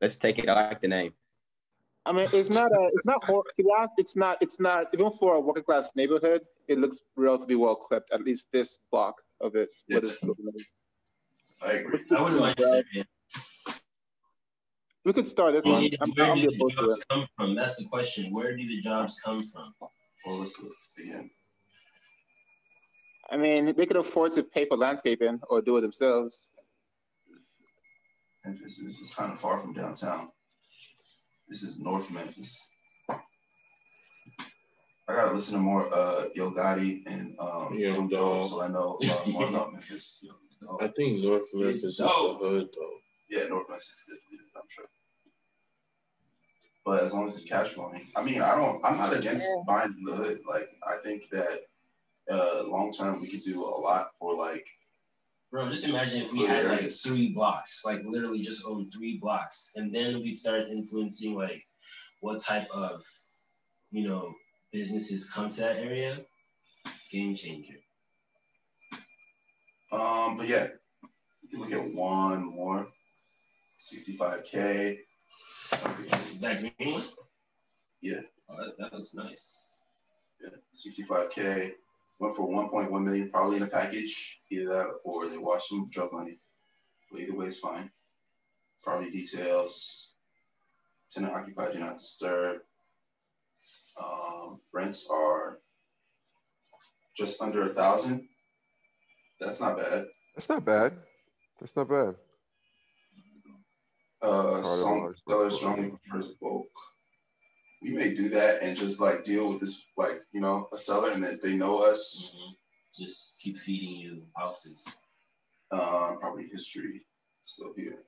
Let's take it out the name. I mean, it's not even for a working class neighborhood. It looks relatively well clipped. At least this block of it. Yeah. I agree. I wouldn't mind it. We could start it. Where do the jobs come from? That's the question. Where do the jobs come from? Well, let's look again. I mean, they could afford to pay for landscaping or do it themselves. And this is kind of far from downtown. This is North Memphis. I gotta listen to more Yo Gotti and Young Dog, so I know more about Memphis. No. I think Northwest is just the hood, though. Yeah, Northwest is definitely, I'm sure. But as long as it's cash flowing, I mean, I'm not against buying in the hood. Like, I think that long term we could do a lot for like. Bro, just imagine if we had like 3 blocks, like literally just own 3 blocks, and then we started influencing like what type of, you know, businesses come to that area. Game changer. But yeah, you can look at one more, 65K. That green one? Yeah. Oh, that looks nice. Yeah, 65K. Went for 1.1 million, probably in a package. Either that or they washed them with drug money. But either way, it's fine. Property details. Tenant occupied, do not disturb. Rents are just under 1,000. That's not bad. That's not bad. Some sellers strongly prefers bulk. We may do that and just like deal with this, like, you know, a seller, and that they know us. Mm-hmm. Just keep feeding you houses. Property history still here.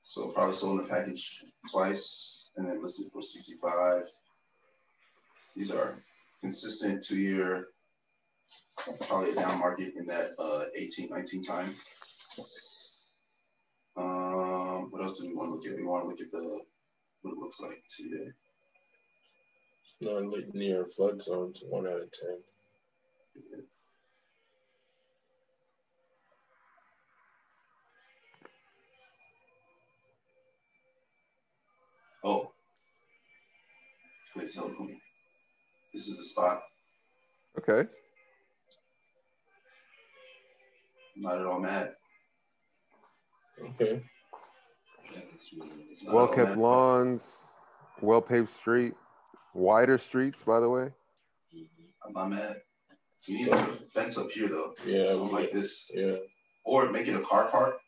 So probably sold in a package twice and then listed for 65. These are consistent 2-year, probably a down market in that 18, 19 time. What else do we want to look at? We want to look at the what it looks like today. Not near flood zones, 1 out of 10. Yeah. Oh, please help me. This is a spot. Okay. I'm not at all mad. Okay. Well-kept lawns, well-paved street, wider streets, by the way. I'm not mad. You need a fence up here, though. Yeah. Like this. Yeah. Or make it a car park,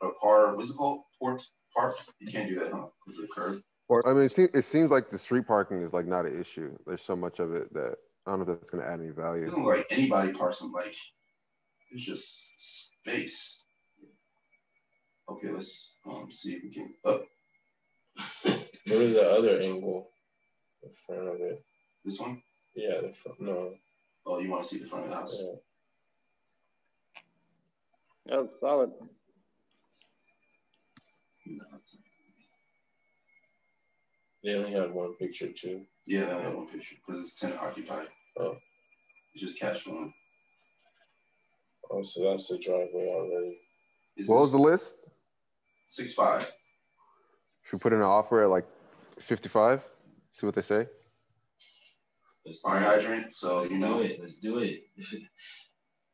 what's it called? Port park? You can't do that, huh? Because of the curb. Or, I mean, it seems like the street parking is, like, not an issue. There's so much of it that I don't know if that's going to add any value. It doesn't look like anybody parks in, like, it's just space. Okay, let's see if we can up. What is the other angle in front of it? This one? Yeah, the front. No. Oh, you want to see the front of the house? Yeah. That looks solid. They only had one picture, too. Yeah, they only had one picture because it's tenant occupied. Oh. It's just cash flowing. Oh, so that's the driveway already. What was the list? 6.5. Should we put in an offer at like 55? See what they say. Fire hydrant. So let's, you know, do it. Let's do it.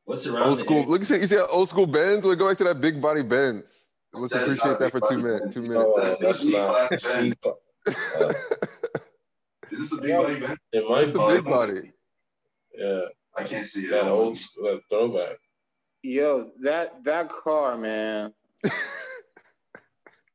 What's around? Old school. Look, you see that old school Benz? We'll go back to that big body Benz. Let's appreciate that for 2 minutes. Is this a big body Benz? It might be a big body. Yeah. I can't see that old throwback. Yo, that car, man.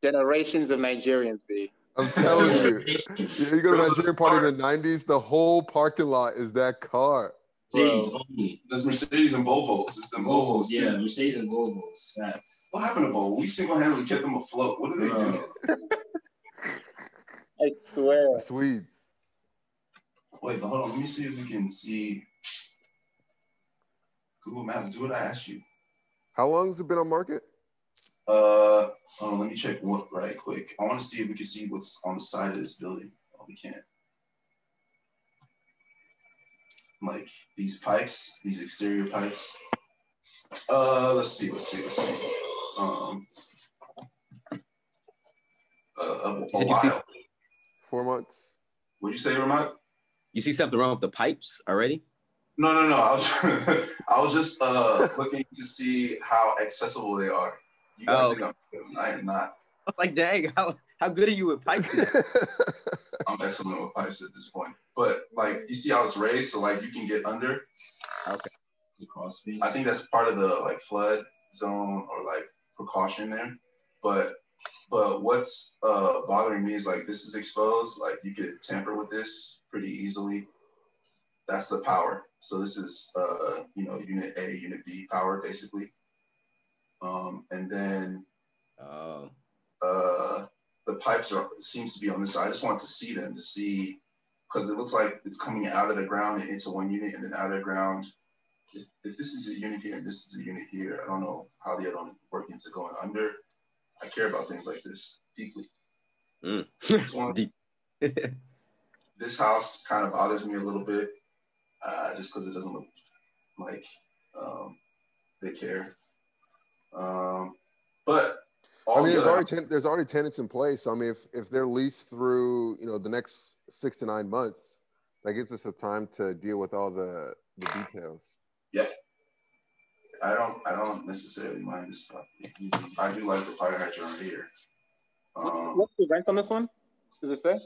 Generations of Nigerians, B. I'm telling you. You go to a Nigerian party in the 90s, the whole parking lot is that car. There's Mercedes and Volvos. It's the Volvos. Yeah, too. Mercedes and Volvos. Facts. What happened to Volvo? We single-handedly kept them afloat. What do they do? I swear. The Swedes. Wait, but hold on. Let me see if we can see... Google Maps, do what I asked you. How long has it been on market? Hold on, let me check one right quick. I want to see if we can see what's on the side of this building. Oh, we can't. Like these pipes, these exterior pipes. Let's see. Did you see 4 months? What'd you say, Ramad? You see something wrong with the pipes already? No. I was just looking to see how accessible they are. You guys think I'm good? I am not. I was like, dang, how good are you with pipes? I'm excellent with pipes at this point. But, like, you see how it's raised? So, like, you can get under. Okay. I think that's part of the, like, flood zone or, like, precaution there. But what's bothering me is, like, this is exposed. Like, you could tamper with this pretty easily. That's the power. So this is, unit A, unit B power, basically. And then the pipes are, seems to be on this side. I just want to see them to see, because it looks like it's coming out of the ground and into one unit and then out of the ground. If this is a unit here and this is a unit here, I don't know how the other one workings are going under. I care about things like this deeply. Mm. Deep. This house kind of bothers me a little bit, just because it doesn't look like they care. But all there's already tenants in place. I mean, if they're leased through, you know, the next 6 to 9 months, that gives us some time to deal with all the details. Yeah, I don't necessarily mind this property. I do like the fire hydrant right here. What's the rent on this one? Does it say?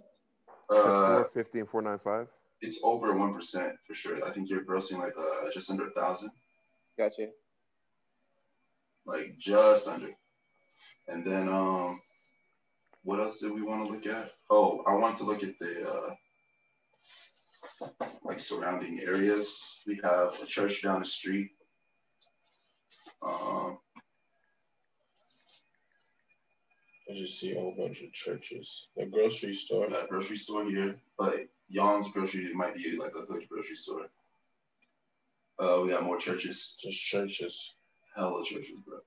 $450 and $495. It's over 1% for sure. I think you're grossing like just under 1,000. Gotcha. Like just under. And then what else did we want to look at? Oh, I want to look at the like surrounding areas. We have a church down the street. I just see a whole bunch of churches. The grocery store. That grocery store here. Like Yon's grocery might be like a good grocery store. We got more churches. Just churches. Hella churches, bro.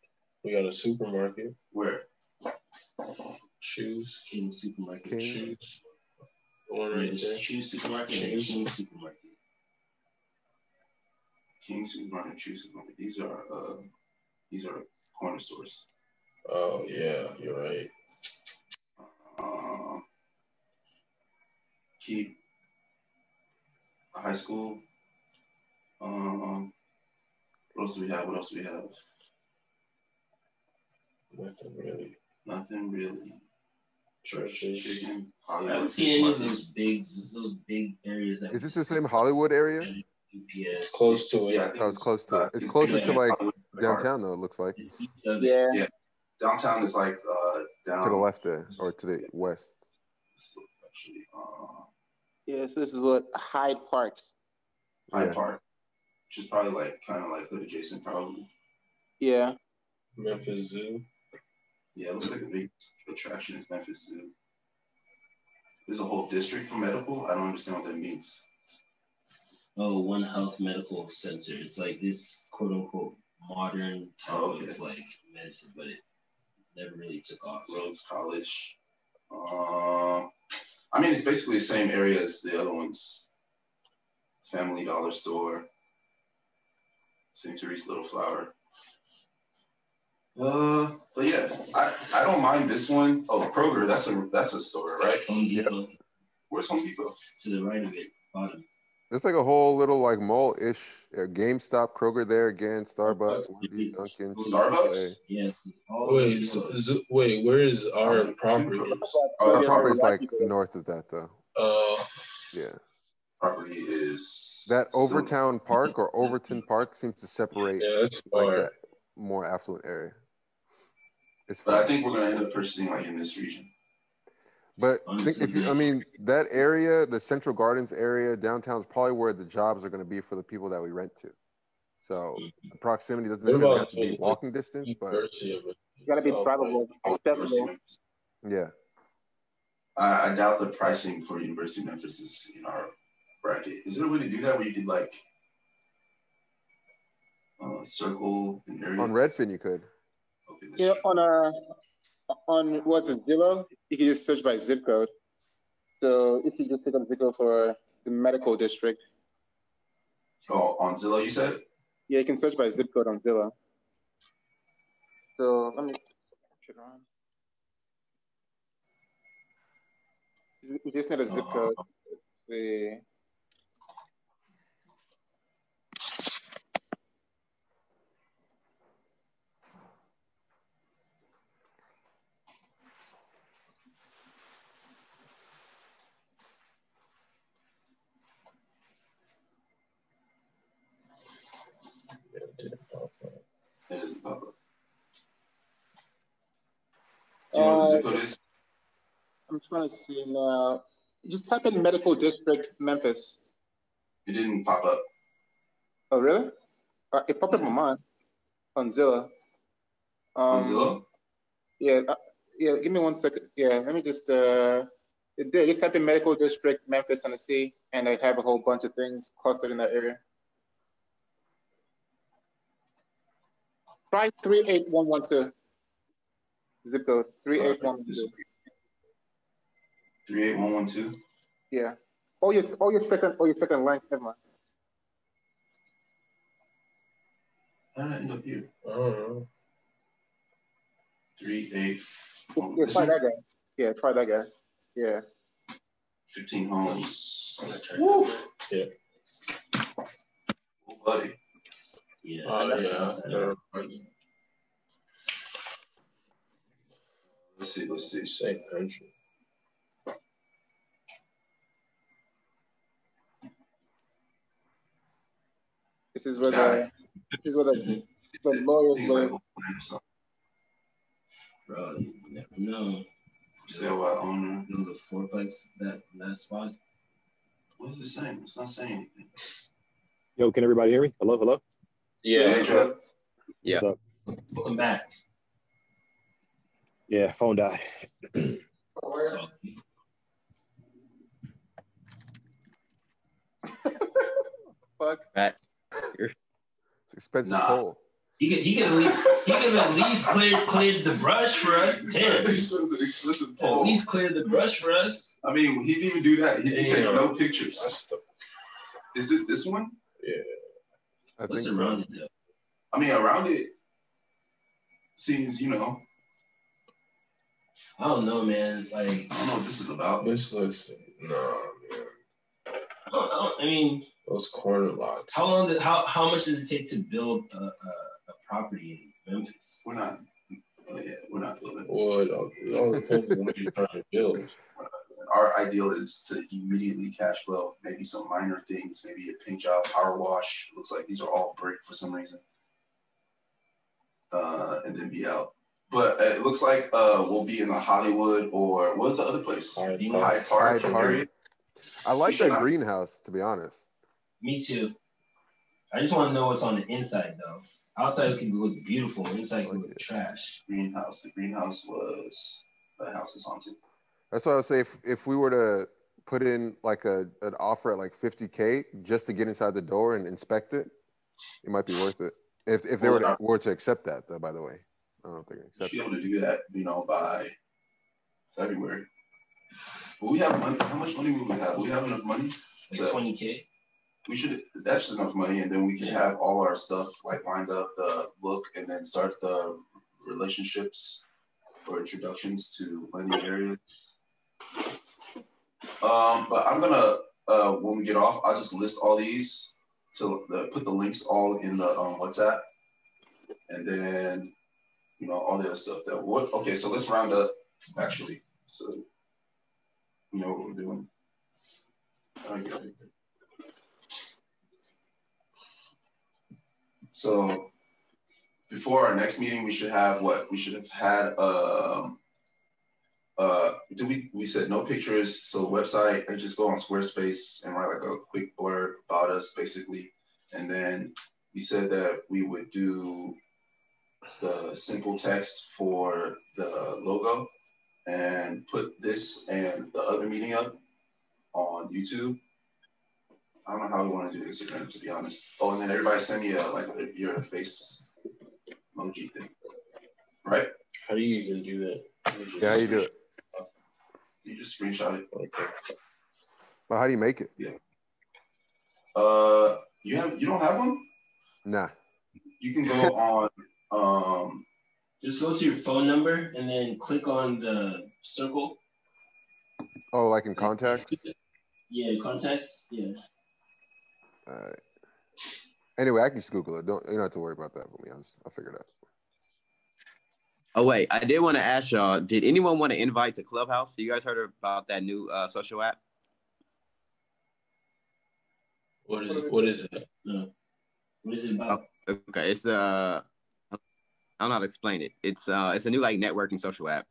We got a supermarket. Where? Shoes. King Supermarket. King. Shoes. One right there. Shoes Supermarket. Shoes. King Supermarket. King Supermarket. Shoes Supermarket. These are corner stores. Oh yeah, you're right. Keep high school. What else do we have? What else do we have? Nothing really. Nothing really. Churches. I haven't seen any of those big areas. That is this the same Hollywood area? Yeah. It's close to it. Yeah, it's close to it. It's closer to like downtown though. It looks like. Yeah. Yeah. Downtown is like down to the left there, or to the west. Actually, yes, this is what Hyde Park. Hyde Park, which is probably like kind of like the adjacent, probably. Yeah. Memphis Zoo. Yeah, it looks like the big attraction is Memphis Zoo. There's a whole district for medical. I don't understand what that means. Oh, One Health Medical Center. It's like this quote unquote modern type of like medicine, but it never really took off. Rhodes College. I mean, it's basically the same area as the other ones. Family Dollar Store, St. Therese Little Flower. But yeah, I don't mind this one. Oh, Kroger, that's a store, right? Home Depot. Yep. Where's Home Depot? To the right of it, bottom. It's like a whole little like mall-ish. GameStop, Kroger there again, Starbucks, Wendy's, Dunkin'. Starbucks? Yeah. Wait, wait, where is our property? Our property is like north of that though. Yeah. Property is that Overtown Park or Overton Park seems to separate like that more affluent area. But I think we're gonna end up purchasing like in this region. But that area, the Central Gardens area, downtown is probably where the jobs are going to be for the people that we rent to. So the proximity doesn't necessarily have to be walking distance, but it's got to be probable. Yeah. I doubt the pricing for University of Memphis is in our bracket. Is there a way to do that where you could like circle an area? On Redfin, you could. Okay, yeah, on what's it, Zillow? You can just search by zip code. So if you just pick up zip code for the medical district. Oh, on Zillow you said? Yeah, you can search by zip code on Zillow. So let me turn it on. We just need a zip code. The Do you know what the zip code is? I'm trying to see now. Just type in medical district Memphis. It didn't pop up. Oh, really? It popped up on mine, on Zillow. Zillow? Yeah, give me 1 second. Yeah, let me just, just type in medical district, Memphis, Tennessee, and they have a whole bunch of things clustered in that area. Try 38112. Zip code 38112. 38112. Yeah. Oh, your second link. Never mind. How did I end up here? I don't know. 381. Yeah, try that guy. Yeah, try that guy. Yeah. 15 homes. Woo. Yeah. Oh, buddy. Yeah. Let's see. 700. This is where the lawyers go. Bro, you never know. Sale by owner. You know the fourplex, that spot? What is it saying? It's not saying anything. Yo, can everybody hear me? Hello? Yeah. Hey, what's up? Welcome back. Yeah, phone died. Fuck. Matt. It's expensive. Nah. He can at least clear the brush for us. At least clear the brush for us. I mean, he didn't even do that. He didn't take no pictures. Is it this one? Yeah. What's around it? I mean, around it seems, you know. I don't know, man. Like, I don't know what this is about. This looks man. I mean, those corner lots. How much does it take to build a property in Memphis? We're not building. Well, what you're trying to build. Our ideal is to immediately cash flow. Maybe some minor things, maybe a paint job, power wash. Looks like these are all brick for some reason. And then be out. But it looks like we'll be in the Hollywood or what's the other place? Hyde Park area. I like that greenhouse, to be honest. Me too. I just want to know what's on the inside, though. Outside can look beautiful. Inside can look trash. Greenhouse. The greenhouse was the house is haunted. That's what I would say. If we were to put in like an offer at like $50K just to get inside the door and inspect it, it might be worth it. If they were to accept that, though, by the way, I don't think they accept. She'll be able to do that, you know, by February. Well, we have money. How much money will we have? We have enough money. Like 20K. We should. That's enough money, and then we can have all our stuff like lined up, the look, and then start the relationships or introductions to lending areas. But I'm gonna when we get off, I'll just list all these to put the links all in the WhatsApp, and then you know all the other stuff that would. Okay, so let's round up actually. So. You know what we're doing. Okay. So before our next meeting, we should have what? We should have had we said no pictures, so website, I just go on Squarespace and write like a quick blurb about us basically. And then we said that we would do the simple text for the logo. And put this and the other meeting up on YouTube. I don't know how we want to do Instagram, to be honest. Oh, and then everybody send me your face emoji thing, right? How do you even do that? How do you do it? You just screenshot it. Okay. But how do you make it? Yeah. You don't have one? Nah. You can go on. Just go to your phone number and then click on the circle. Oh, like in contacts? Yeah, contacts. Yeah. All right. Anyway, I can just Google it. You don't have to worry about that for me. I'll figure it out. Oh wait, I did want to ask y'all. Did anyone want to invite to Clubhouse? You guys heard about that new social app? What is it? No. What is it about? Oh, okay, it's I don't know how to explain it. It's a new like networking social app.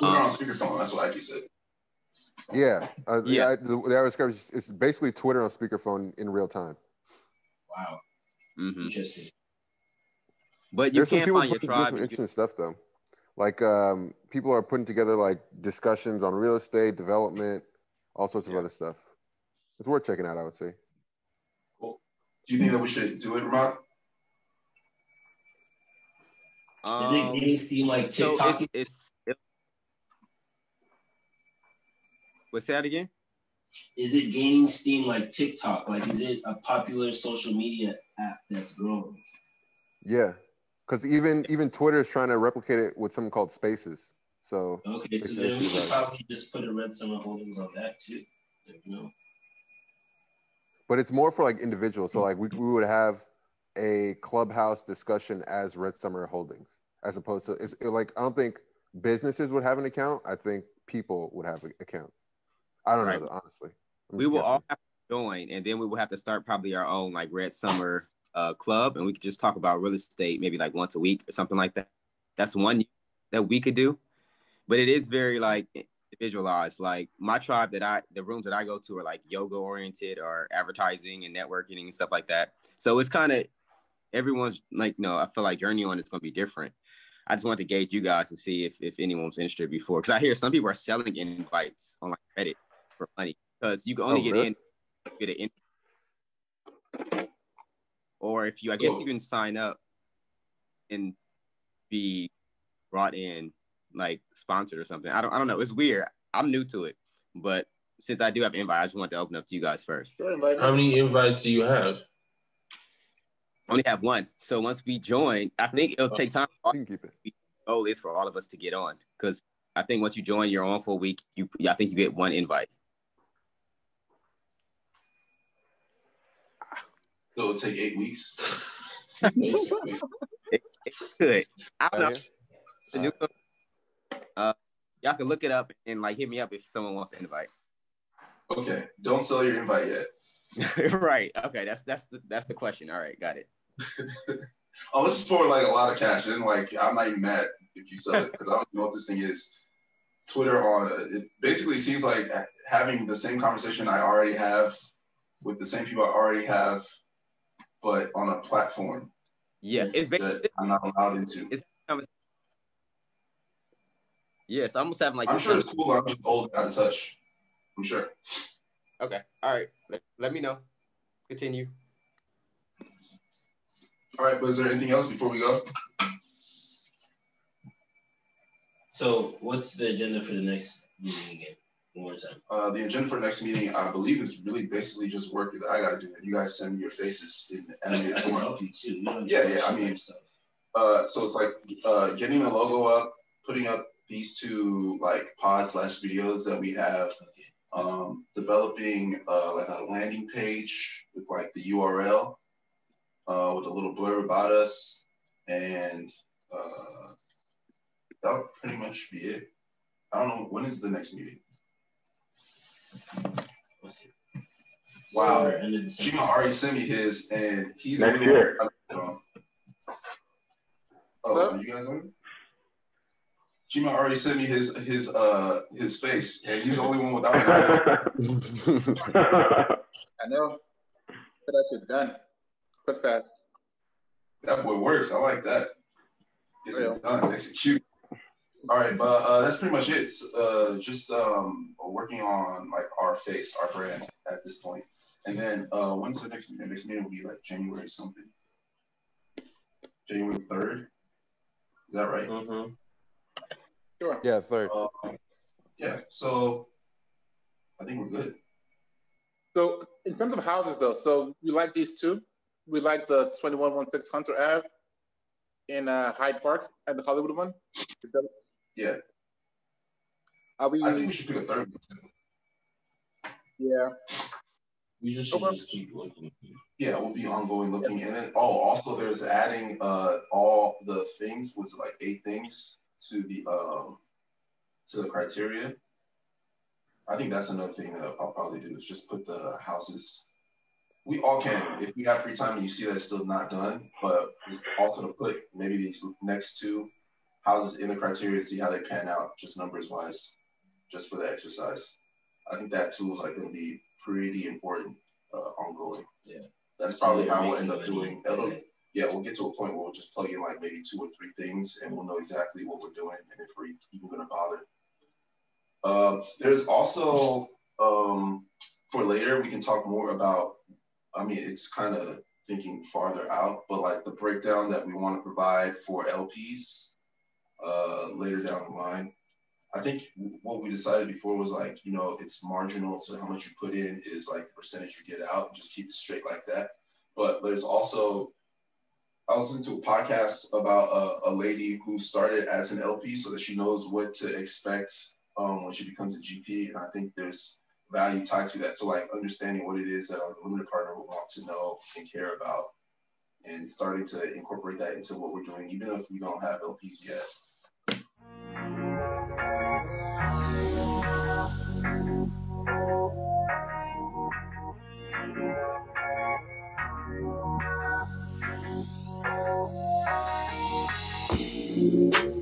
On speakerphone. That's what Ike said. Yeah. It's basically Twitter on speakerphone in real time. Wow. Mm-hmm. Interesting. But you can't find your tribe. There's some interesting stuff though. Like people are putting together like discussions on real estate, development, all sorts of other stuff. It's worth checking out, I would say. Cool. Do you think that we should do it, Ramad? Is it anything like TikTok? So it's what's that again? Is it gaining steam like TikTok? Like, is it a popular social media app that's growing? Yeah, because even Twitter is trying to replicate it with something called Spaces. So okay, so then we should probably just put a Red Summer Holdings on that too. You know. But it's more for like individuals. So like we would have a clubhouse discussion as Red Summer Holdings, as opposed to it's like I don't think businesses would have an account. I think people would have accounts. I don't know, honestly. We will all have to join, and then we will have to start probably our own like Red Summer club, and we could just talk about real estate maybe like once a week or something like that. That's one that we could do, but it is very like individualized. Like my tribe that the rooms that I go to are like yoga oriented or advertising and networking and stuff like that. So it's kind of everyone's like, no, I feel like journey on is going to be different. I just wanted to gauge you guys to see if anyone was interested before, because I hear some people are selling invites on like Reddit for money, because you can only get in, or if you, I guess you can sign up and be brought in like sponsored or something. I don't know. It's weird. I'm new to it, but since I do have invite, I just want to open up to you guys first. How many invites do you have? I only have one. So once we join, I think it'll take time. The goal is for all of us to get on, because I think once you join, you're on for a week. I think you get one invite. So it'll take 8 weeks. It could. I don't know. Y'all can look it up and like hit me up if someone wants to invite. Okay. Don't sell your invite yet. Right. Okay. That's the question. All right. Got it. Oh, this is for like a lot of cash. And like, I'm not even mad if you sell it, because I don't know what this thing is. Twitter it basically seems like having the same conversation I already have with the same people I already have, but on a platform. Yeah, it's basically I'm not allowed into. Yes, I'm almost having like. I'm sure it's cool. I'm just old and out of touch. I'm sure. Okay. All right. Let me know. Continue. All right, but is there anything else before we go? So what's the agenda for the next meeting again? One more time. The agenda for the next meeting, I believe, is really basically just work that I got to do. You guys send me your faces in the animated form. I can help you too. I mean, so it's like getting the logo up, putting up these two like pod/videos that we have. Okay. Developing like a landing page with like the URL with a little blurb about us, and that'll pretty much be it. I don't know, when is the next meeting? Wow, Chima already sent me his, and he's next year. Are you guys on? Chima already sent me his face, and he's the only one without an eye. I know. Put that shit done. Put that. That boy works. I like that. Gets it done. Execute. All right, but that's pretty much it. Just working on like our face, our brand at this point. And then when's the next meeting? The next meeting will be like January something. January 3rd. Is that right? Mm-hmm. Sure. Yeah, 3rd. Yeah, so I think we're good. So in terms of houses, though, so we like these two. We like the 2116 Hunter Ave in Hyde Park and the Hollywood one. Is that? Yeah. I think we should pick a 3rd one. Yeah. We just should just keep looking. Yeah, we'll be ongoing looking, and then also there's adding all the things, which is like 8 things. To the criteria. I think that's another thing that I'll probably do is just put the houses. We all can, if we have free time and you see that it's still not done, but it's also to put maybe these next 2 houses in the criteria and see how they pan out, just numbers wise, just for the exercise. I think that tool is like going to be pretty important ongoing. Yeah, that's probably how we'll end up doing. yeah, we'll get to a point where we'll just plug in like maybe 2 or 3 things and we'll know exactly what we're doing and if we're even going to bother. There's also, for later, we can talk more about, I mean, it's kind of thinking farther out, but like the breakdown that we want to provide for LPs later down the line. I think what we decided before was like, you know, it's marginal to how much you put in is like the percentage you get out, and just keep it straight like that. But there's also, I was listening to a podcast about a lady who started as an LP so that she knows what to expect when she becomes a GP. And I think there's value tied to that. So like understanding what it is that a limited partner will want to know and care about, and starting to incorporate that into what we're doing, even if we don't have LPs yet.